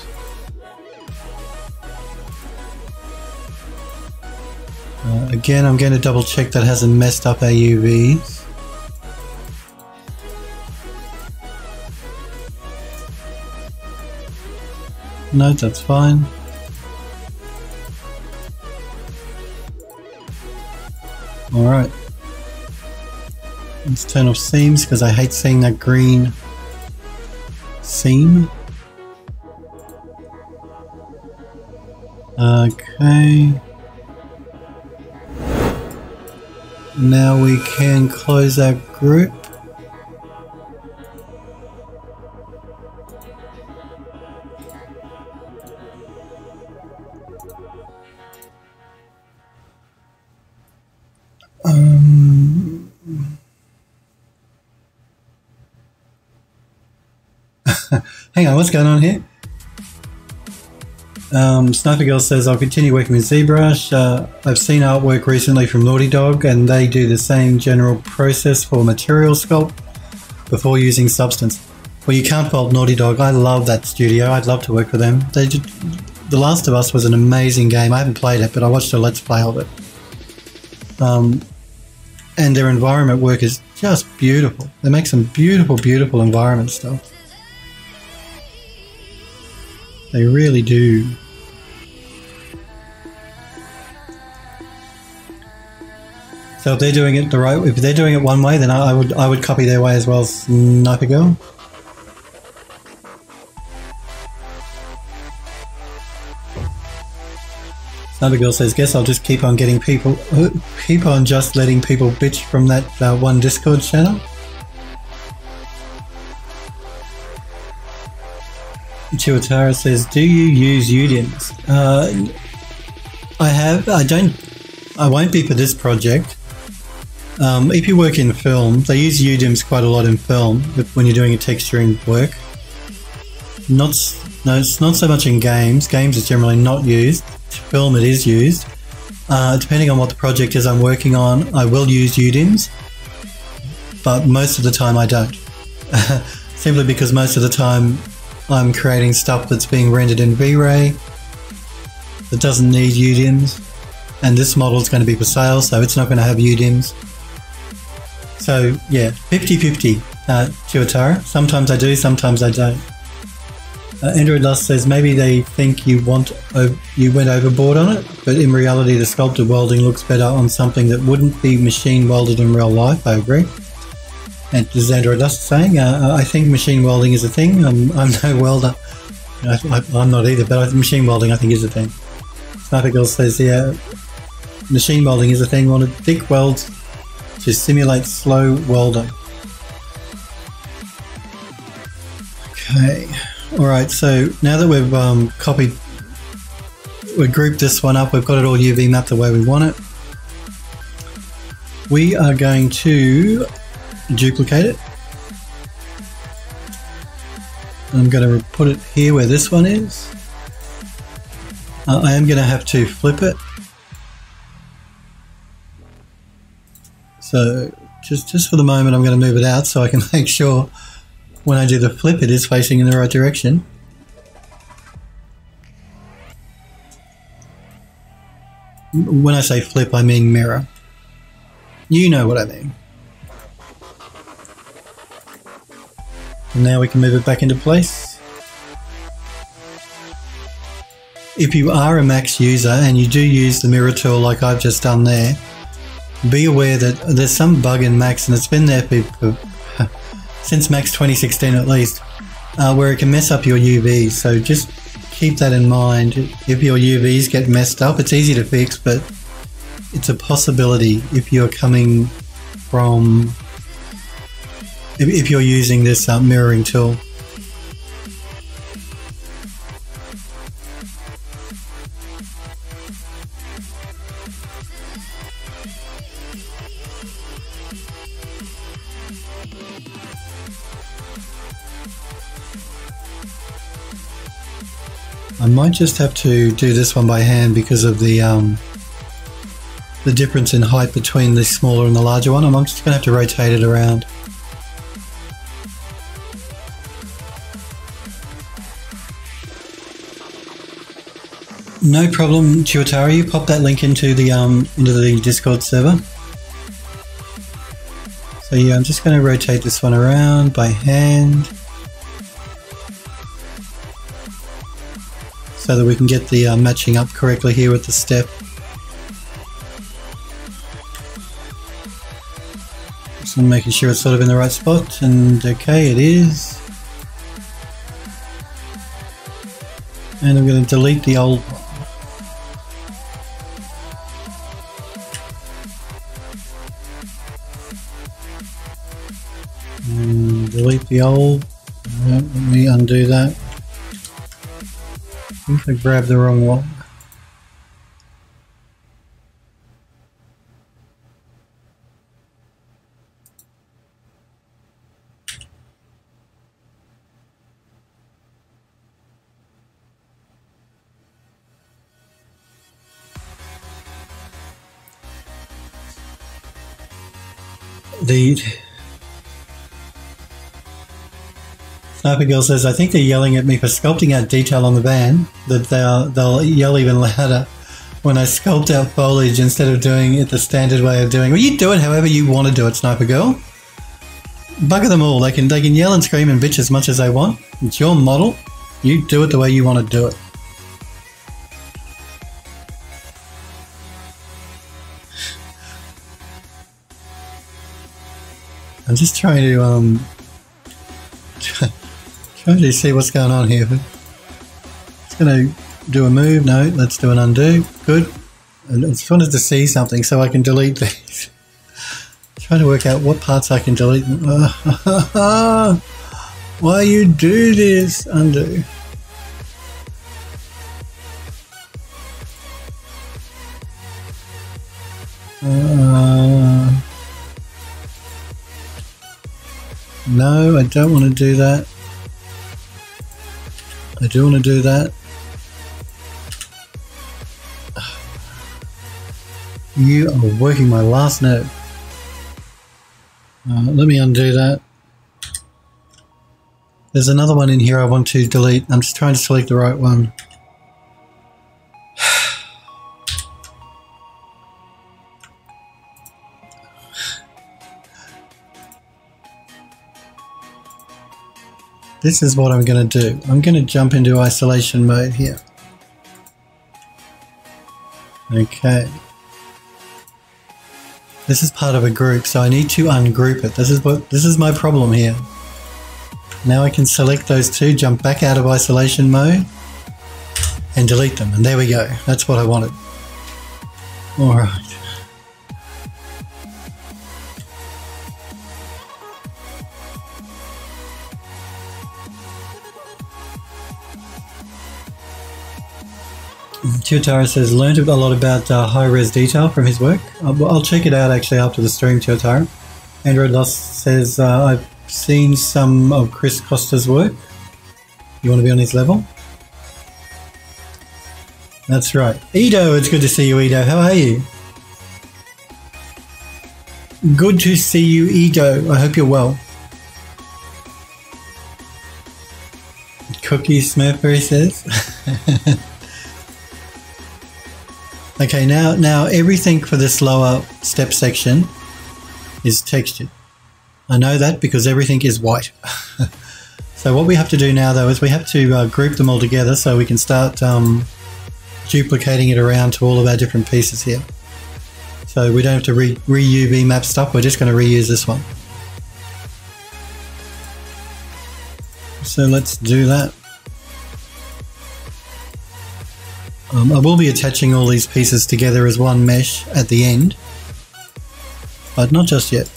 Again, I'm going to double check that hasn't messed up our UVs. No, that's fine. Alright, let's turn off seams because I hate seeing that green seam. Okay, now we can close our group. Hang on, what's going on here? Sniper Girl says, I'll continue working with ZBrush. I've seen artwork recently from Naughty Dog, and they do the same general process for material sculpt before using substance. Well, you can't fault Naughty Dog. I love that studio. I'd love to work for them. They did, The Last of Us was an amazing game. I haven't played it, but I watched a Let's Play of it. And their environment work is just beautiful. They make some beautiful, beautiful environment stuff. They really do. So if they're doing it the right, if they're doing it one way, then I would copy their way as well, Sniper Girl. Another girl says, guess I'll just keep on getting people, keep on just letting people bitch from that one Discord channel. Tuatara says, do you use UDIMs? I have, I won't be for this project, If you work in film, they use UDIMs quite a lot in film when you're doing a texturing work. It's not so much in games. Games is generally not used. Film, it is used. Depending on what the project is I'm working on, I will use UDIMs, but most of the time I don't. Simply because most of the time I'm creating stuff that's being rendered in V-Ray that doesn't need UDIMs, and this model is going to be for sale, so it's not going to have UDIMs. So yeah, 50-50 Tuatara. Sometimes I do, sometimes I don't. Android Lust says maybe they think you went overboard on it, but in reality the sculpted welding looks better on something that wouldn't be machine welded in real life. I agree. And this is Android Lust saying, I think machine welding is a thing. I'm no welder. I'm not either, but machine welding I think is a thing. Sniper Girl says, yeah, machine welding is a thing. Want a thick weld to simulate slow welding. Okay, alright, so now that we've grouped this one up, we've got it all UV mapped the way we want it. We are going to duplicate it. I'm going to put it here where this one is. I am going to have to flip it. So just for the moment I'm going to move it out so I can make sure when I do the flip it is facing in the right direction. When I say flip I mean mirror. You know what I mean. And now we can move it back into place. If you are a Max user and you do use the mirror tool like I've just done there, be aware that there's some bug in Max, and it's been there for since Max 2016 at least, where it can mess up your UVs, so just keep that in mind. If your UVs get messed up, it's easy to fix, but it's a possibility if you're coming from... if you're using this mirroring tool. I might just have to do this one by hand because of the difference in height between the smaller and the larger one. I'm just going to have to rotate it around. No problem, Tuatara. You pop that link into the Discord server. So yeah, I'm just going to rotate this one around by hand so that we can get the matching up correctly here with the step. Just making sure it's sort of in the right spot, and okay, it is. And I'm going to delete the old one. Let me undo that. I think I grabbed the wrong one. Indeed. Sniper Girl says, I think they're yelling at me for sculpting out detail on the van, that they'll yell even louder when I sculpt out foliage instead of doing it the standard way of doing it. Well, you do it however you want to do it, Sniper Girl. Bugger them all. They can yell and scream and bitch as much as they want. It's your model. You do it the way you want to do it. I'm just trying to... trying to see what's going on here. It's going to do a move. No, let's do an undo. Good. I just wanted to see something so I can delete these. Trying to work out what parts I can delete. Why you do this? Undo. No, I don't want to do that. I do want to do that. You are working my last note. Let me undo that. There's another one in here I want to delete. I'm just trying to select the right one. This is what I'm going to do. I'm going to jump into isolation mode here. Okay. This is part of a group, so I need to ungroup it. This is my problem here. Now I can select those two, jump back out of isolation mode, and delete them. And there we go. That's what I wanted. All right. Tuatara says, learned a lot about high-res detail from his work. I'll check it out actually after the stream, Tuatara. Android Lust says, I've seen some of Chris Costa's work. You want to be on his level? That's right. Edo, it's good to see you, Edo. How are you? Good to see you, Edo. I hope you're well. Cookie Smurfberry says. Okay, now everything for this lower step section is textured. I know that because everything is white. So what we have to do now though is we have to group them all together so we can start duplicating it around to all of our different pieces here. So we don't have to re-UV map stuff, we're just going to reuse this one. So let's do that. I will be attaching all these pieces together as one mesh at the end, but not just yet.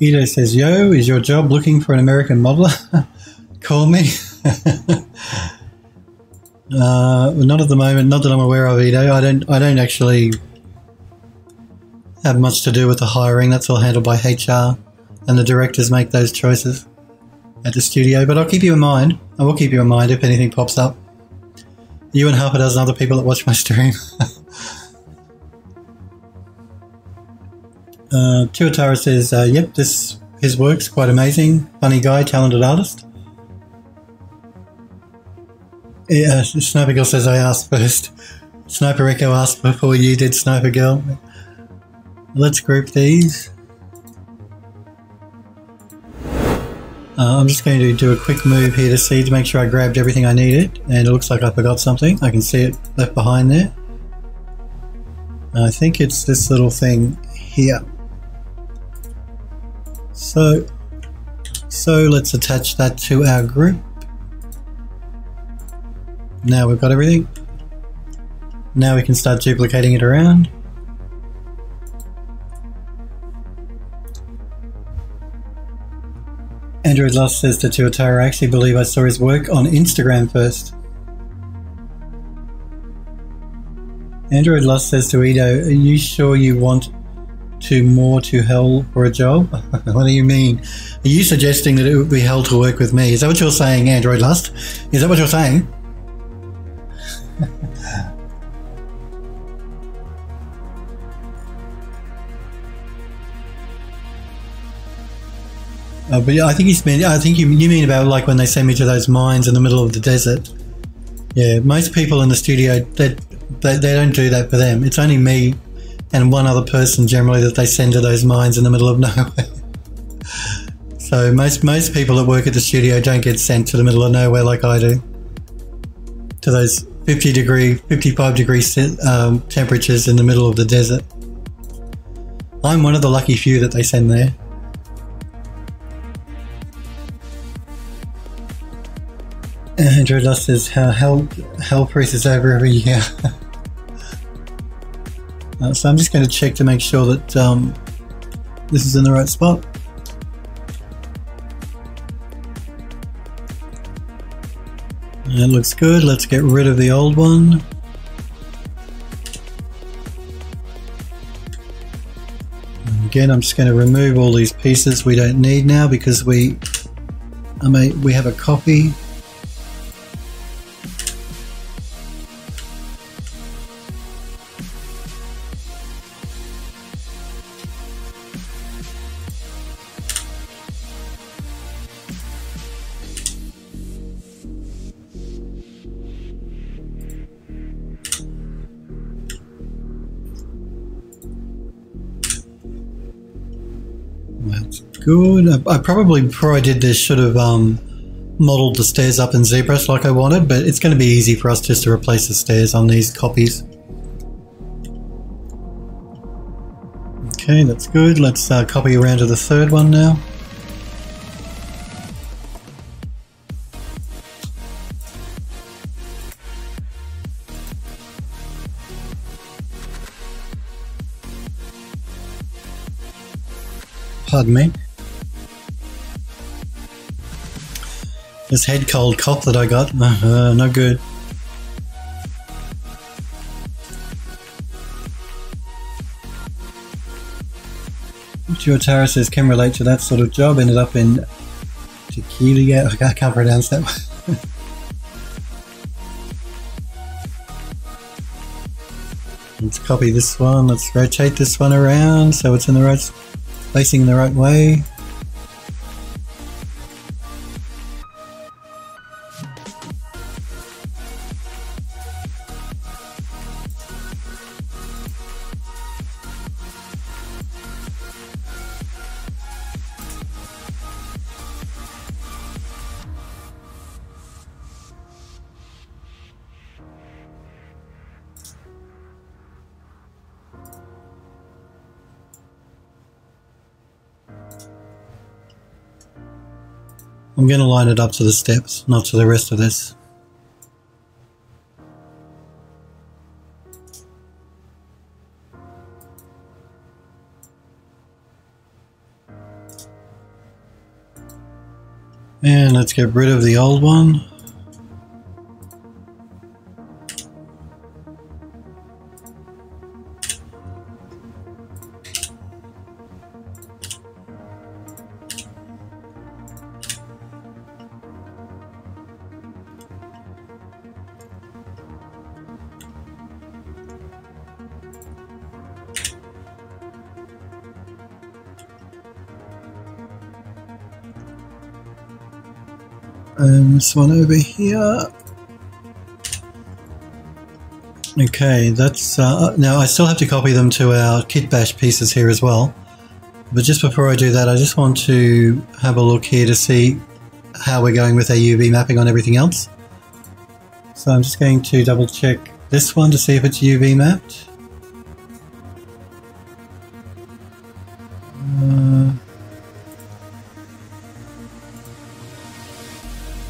Edo says, yo, is your job looking for an American modeler? Call me. Not at the moment, not that I'm aware of, Edo. I don't actually have much to do with the hiring. That's all handled by HR and the directors make those choices at the studio. But I'll keep you in mind. I will keep you in mind if anything pops up. You and half a dozen other people that watch my stream. Tuatara says, yep, his work's quite amazing. Funny guy, talented artist. Yeah, Sniper Girl says, I asked first. Sniper Echo asked before you did, Sniper Girl. Let's group these. I'm just going to do a quick move here to see, to make sure I grabbed everything I needed. And it looks like I forgot something. I can see it left behind there. And I think it's this little thing here. So let's attach that to our group. Now we've got everything. Now we can start duplicating it around. Android Lust says to Tuatara, I actually believe I saw his work on Instagram first. Android Lust says to Edo, are you sure you want to more to hell for a job? What do you mean? Are you suggesting that it would be hell to work with me? Is that what you're saying, Android Lust? Is that what you're saying? But I think he's meant, I think you mean about like when they send me to those mines in the middle of the desert. Yeah, most people in the studio, they don't do that for them. It's only me and one other person generally that they send to those mines in the middle of nowhere. So most people that work at the studio don't get sent to the middle of nowhere like I do, to those 55 degree temperatures in the middle of the desert. I'm one of the lucky few that they send there. Android Lust is how hell presses over every year. So I'm just going to check to make sure that this is in the right spot. That looks good. Let's get rid of the old one. And again, I'm just going to remove all these pieces we don't need now because we have a copy. Good. I probably, before I did this, should have modeled the stairs up in ZBrush like I wanted, but it's going to be easy for us just to replace the stairs on these copies. Okay, that's good. Let's copy around to the third one now. Pardon me. This head cold cop that I got, not good. Tuatara says, can relate to that sort of job, ended up in Tequila. I can't pronounce that one. Let's copy this one, let's rotate this one around so it's in the right, facing the right way. I'm going to line it up to the steps, not to the rest of this. And let's get rid of the old one. This one over here. Okay, that's now I still have to copy them to our Kitbash pieces here as well, but just before I do that I just want to have a look here to see how we're going with our UV mapping on everything else. So I'm just going to double check this one to see if it's UV mapped.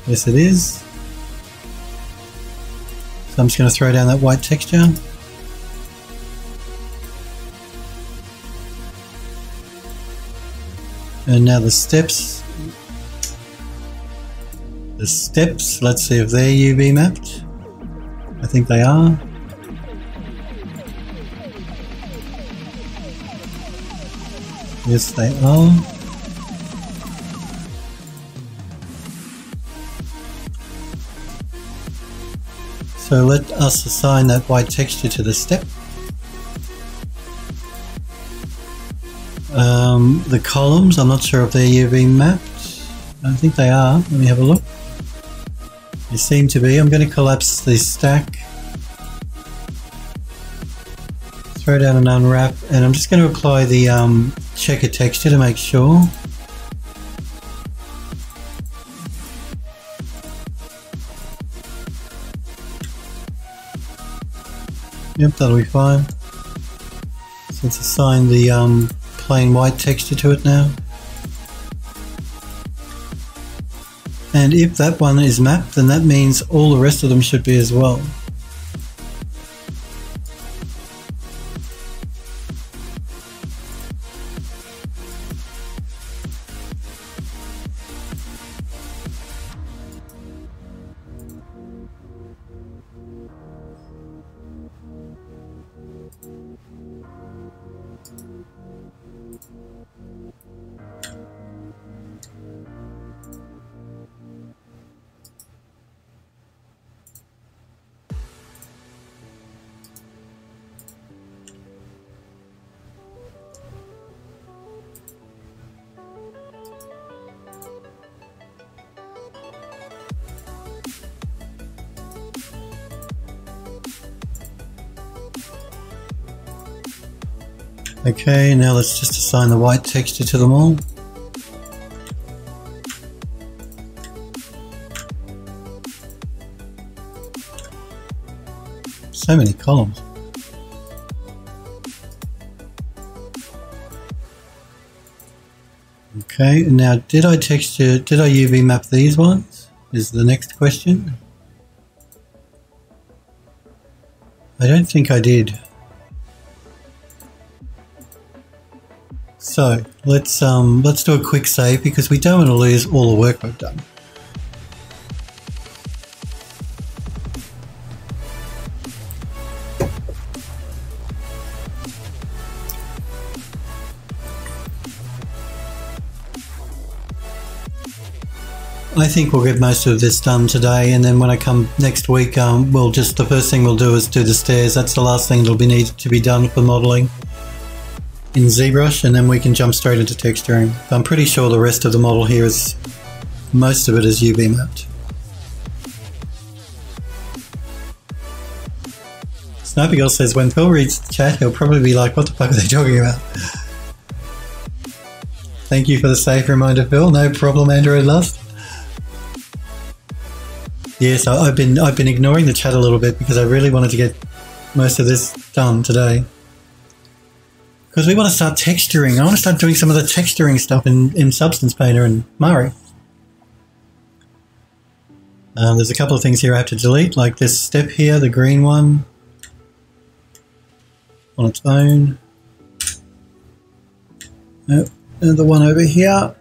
Yes, it is. So I'm just going to throw down that white texture. And now the steps. The steps, let's see if they're UV mapped. I think they are. Yes, they are. So let us assign that white texture to the step. The columns, I'm not sure if they're UV mapped. I don't think they are. Let me have a look. They seem to be. I'm going to collapse the stack. Throw down an unwrap, and I'm just going to apply the checker texture to make sure. Yep, that'll be fine. So let's assign the plain white texture to it now. And if that one is mapped, then that means all the rest of them should be as well. Okay, now let's just assign the white texture to them all. So many columns. Okay, now did I UV map these ones? Is the next question. I don't think I did. So let's do a quick save because we don't want to lose all the work we've done. I think we'll get most of this done today, and then when I come next week, we'll just, the first thing we'll do is do the stairs. That's the last thing that'll be needed to be done for modeling in ZBrush, and then we can jump straight into texturing. I'm pretty sure the rest of the model here is, most of it is UV mapped. Sniper Girl says when Phil reads the chat, he'll probably be like, what the fuck are they talking about? Thank you for the safe reminder, Phil. No problem, Android Lust. Yes, I've been ignoring the chat a little bit because I really wanted to get most of this done today. Because we want to start texturing. I want to start doing some of the texturing stuff in Substance Painter and Mari. There's a couple of things here I have to delete, like this step here, the green one, on its own. Nope. And the one over here,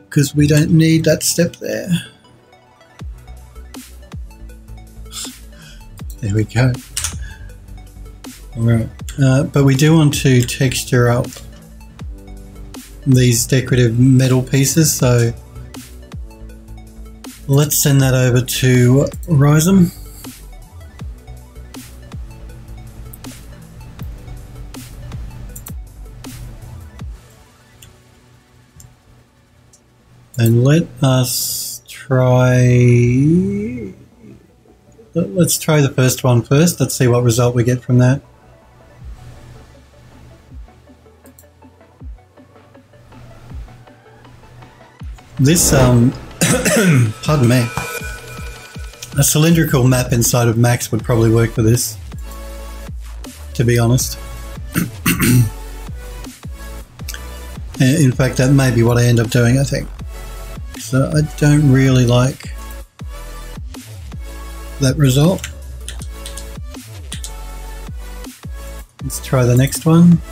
because we don't need that step there. There we go. All right. But we do want to texture up these decorative metal pieces, so let's send that over to Rizom. And let us try... let's try the first one first. Let's see what result we get from that. This, pardon me, a cylindrical map inside of Max would probably work for this, to be honest. In fact, that may be what I end up doing, I think. So I don't really like that result. Let's try the next one.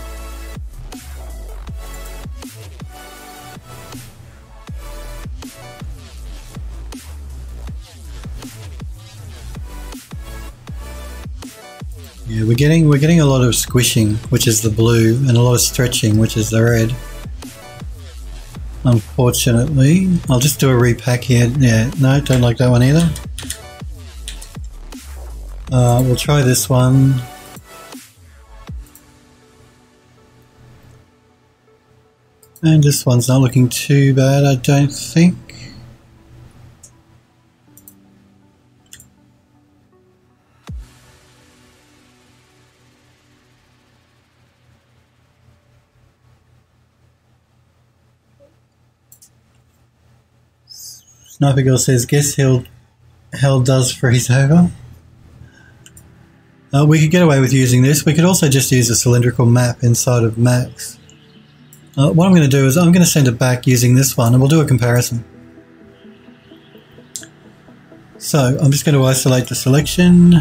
Yeah, we're getting a lot of squishing, which is the blue, and a lot of stretching, which is the red. Unfortunately, I'll just do a repack here. Yeah, no, don't like that one either. We'll try this one. And this one's not looking too bad, I don't think. Sniper Girl says, guess hell does freeze over. We could get away with using this. We could also just use a cylindrical map inside of Max. What I'm going to do is I'm going to send it back using this one, and we'll do a comparison. So I'm just going to isolate the selection.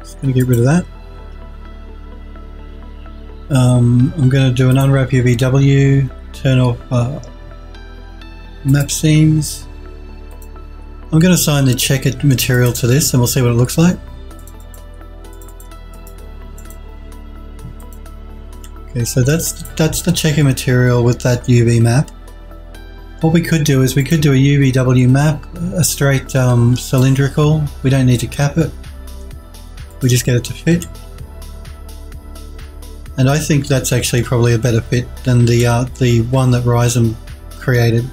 Just going to get rid of that. I'm going to do an unwrap UVW, turn off map seams. I'm going to assign the checkered material to this and we'll see what it looks like. Okay, so that's the checkered material with that UV map. What we could do is we could do a UVW map, a straight cylindrical. We don't need to cap it. We just get it to fit. And I think that's actually probably a better fit than the one that Rizom created.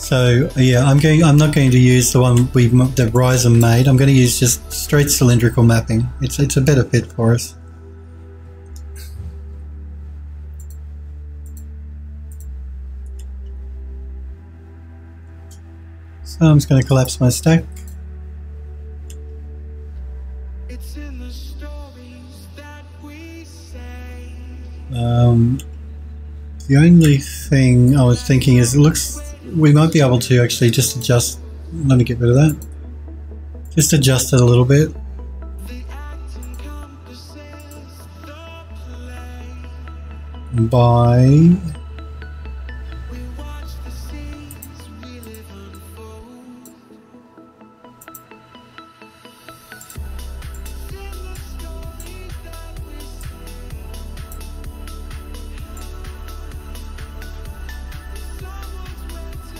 So yeah, I'm not going to use the one that Rizom made. I'm going to use just straight cylindrical mapping. It's a better fit for us. So I'm just going to collapse my stack. It's in the stories that we say. The only thing I was thinking is it looks we might be able to actually just adjust. Let me get rid of that. Just adjust it a little bit. By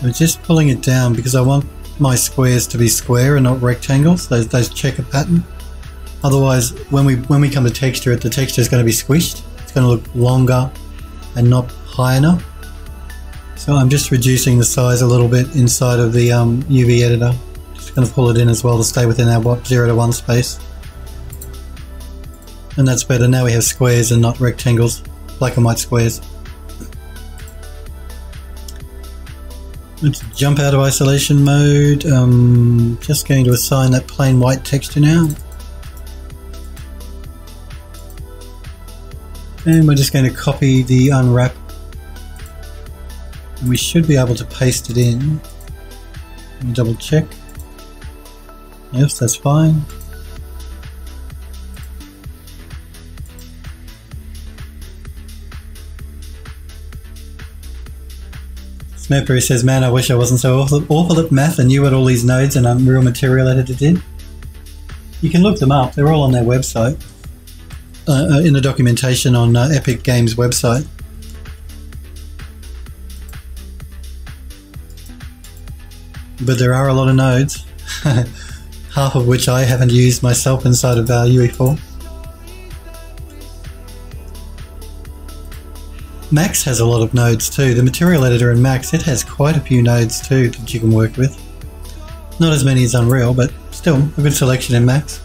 I'm just pulling it down because I want my squares to be square and not rectangles, those checkered pattern. Otherwise, when we come to texture it, the texture is going to be squished. It's going to look longer and not high enough. So I'm just reducing the size a little bit inside of the UV editor. Just going to pull it in as well to stay within our 0 to 1 space. And that's better. Now we have squares and not rectangles, black and white squares. Let's jump out of isolation mode. Just going to assign that plain white texture now. And we're just going to copy the unwrap. And we should be able to paste it in. Let me double check. Yes, that's fine. Smurfberry says, man, I wish I wasn't so awful at math and knew what all these nodes and Unreal Material Editor did. You can look them up. They're all on their website, in the documentation on Epic Games website. But there are a lot of nodes, half of which I haven't used myself inside of UE4. Max has a lot of nodes too. The material editor in Max, it has quite a few nodes too that you can work with. Not as many as Unreal, but still a good selection in Max.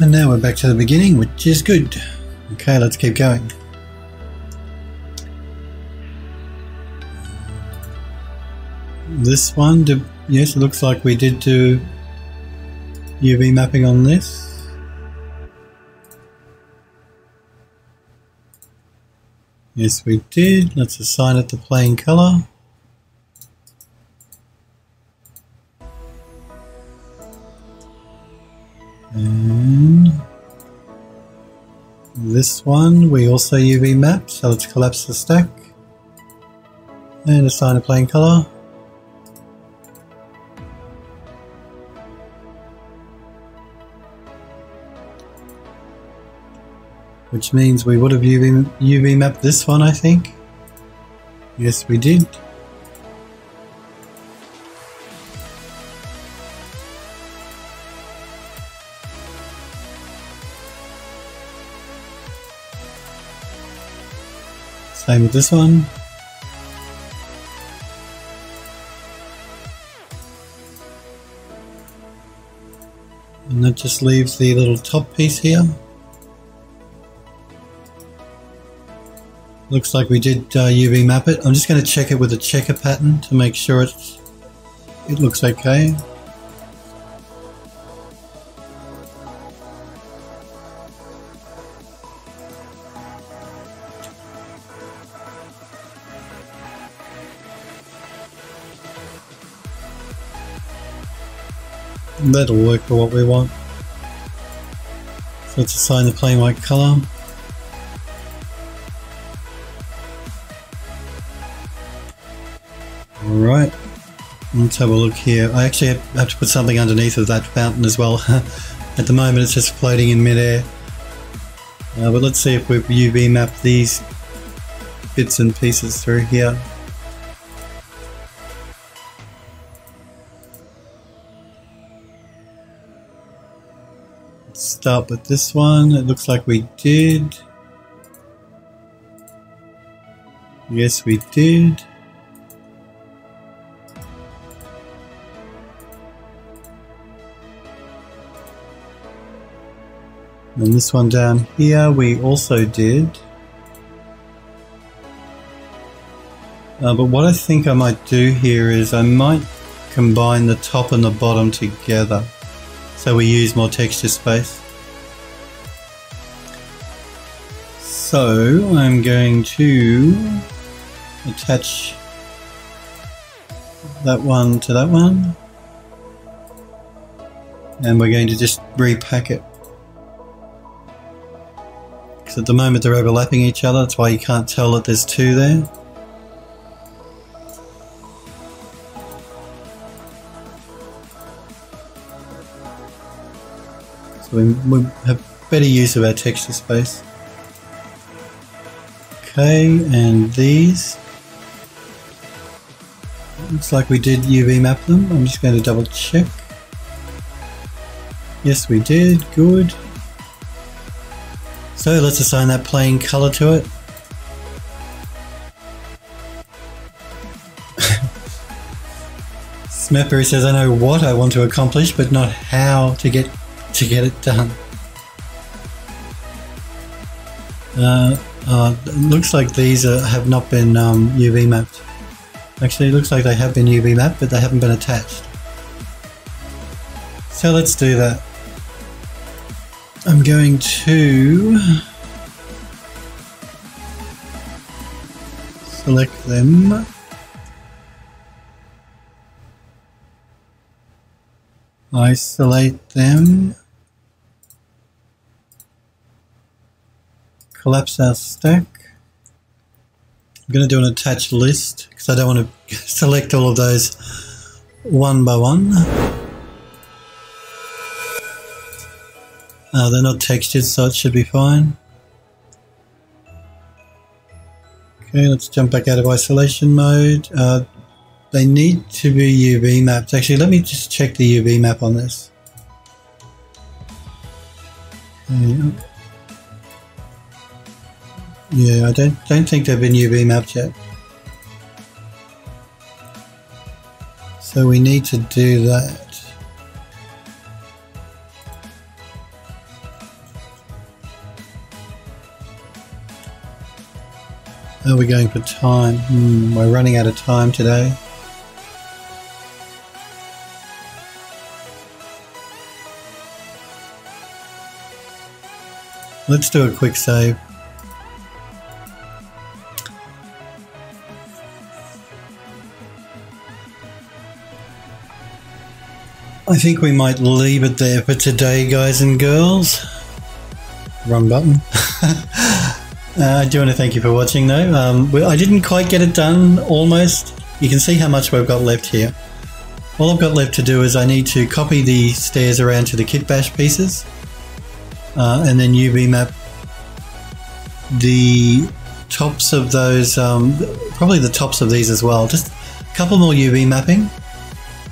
And now we're back to the beginning, which is good. Okay, let's keep going. This one, yes, it looks like we did do UV mapping on this. Yes, we did. Let's assign it the plain color. And this one we also UV map, so let's collapse the stack and assign a plain color. Which means we would have UV mapped this one, I think. Yes, we did. Playing with this one. And that just leaves the little top piece here. Looks like we did UV map it. I'm just going to check it with a checker pattern to make sure it looks okay. That'll work for what we want. So let's assign the plain white color. Alright, let's have a look here. I actually have to put something underneath of that fountain as well. At the moment it's just floating in midair. But let's see if we've UV mapped these bits and pieces through here. Start with this one. It looks like we did. Yes, we did. And this one down here we also did. But what I think I might do here is I might combine the top and the bottom together so we use more texture space. So I'm going to attach that one to that one, and we're going to just repack it. Because at the moment they're overlapping each other, that's why you can't tell that there's two there. So we have better use of our texture space. Okay, and these. Looks like we did UV map them. I'm just going to double check. Yes, we did. Good. So let's assign that plain color to it. Smurfberry says, I know what I want to accomplish, but not how to get it done. It looks like these have not been UV mapped. Actually, it looks like they have been UV mapped, but they haven't been attached. So let's do that. I'm going to select them. Isolate them. Collapse our stack. I'm going to do an attached list because I don't want to select all of those one by one. They're not textured, so it should be fine. Okay, let's jump back out of isolation mode. They need to be UV mapped. Actually, let me just check the UV map on this. Okay. Yeah, I don't think they've been UV mapped yet. So we need to do that. How are we going for time? We're running out of time today. Let's do a quick save. I think we might leave it there for today, guys and girls. Wrong button. I do want to thank you for watching though. I didn't quite get it done, almost. You can see how much we've got left here. All I've got left to do is I need to copy the stairs around to the kitbash pieces and then UV map the tops of those, probably the tops of these as well. Just a couple more UV mapping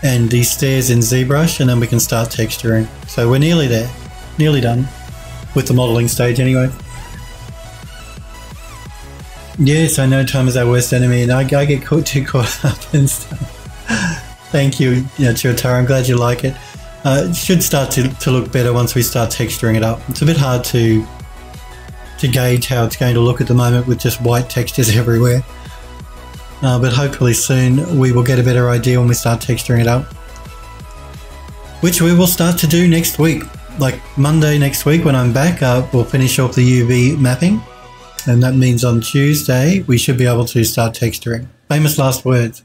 and the stairs in ZBrush, and then we can start texturing. So we're nearly there, nearly done with the modeling stage anyway. Yes, I know time is our worst enemy, and I get too caught up in stuff. Thank you, Tuatara. I'm glad you like it. It should start to look better once we start texturing it up. It's a bit hard to gauge how it's going to look at the moment with just white textures everywhere. But hopefully soon we will get a better idea when we start texturing it up, which we will start to do next week. Like Monday next week when I'm back, we'll finish off the UV mapping. And that means on Tuesday we should be able to start texturing. Famous last words.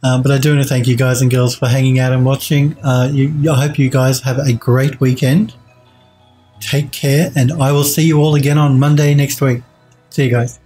But I do want to thank you guys and girls for hanging out and watching. I hope you guys have a great weekend. Take care, and I will see you all again on Monday next week. See you guys.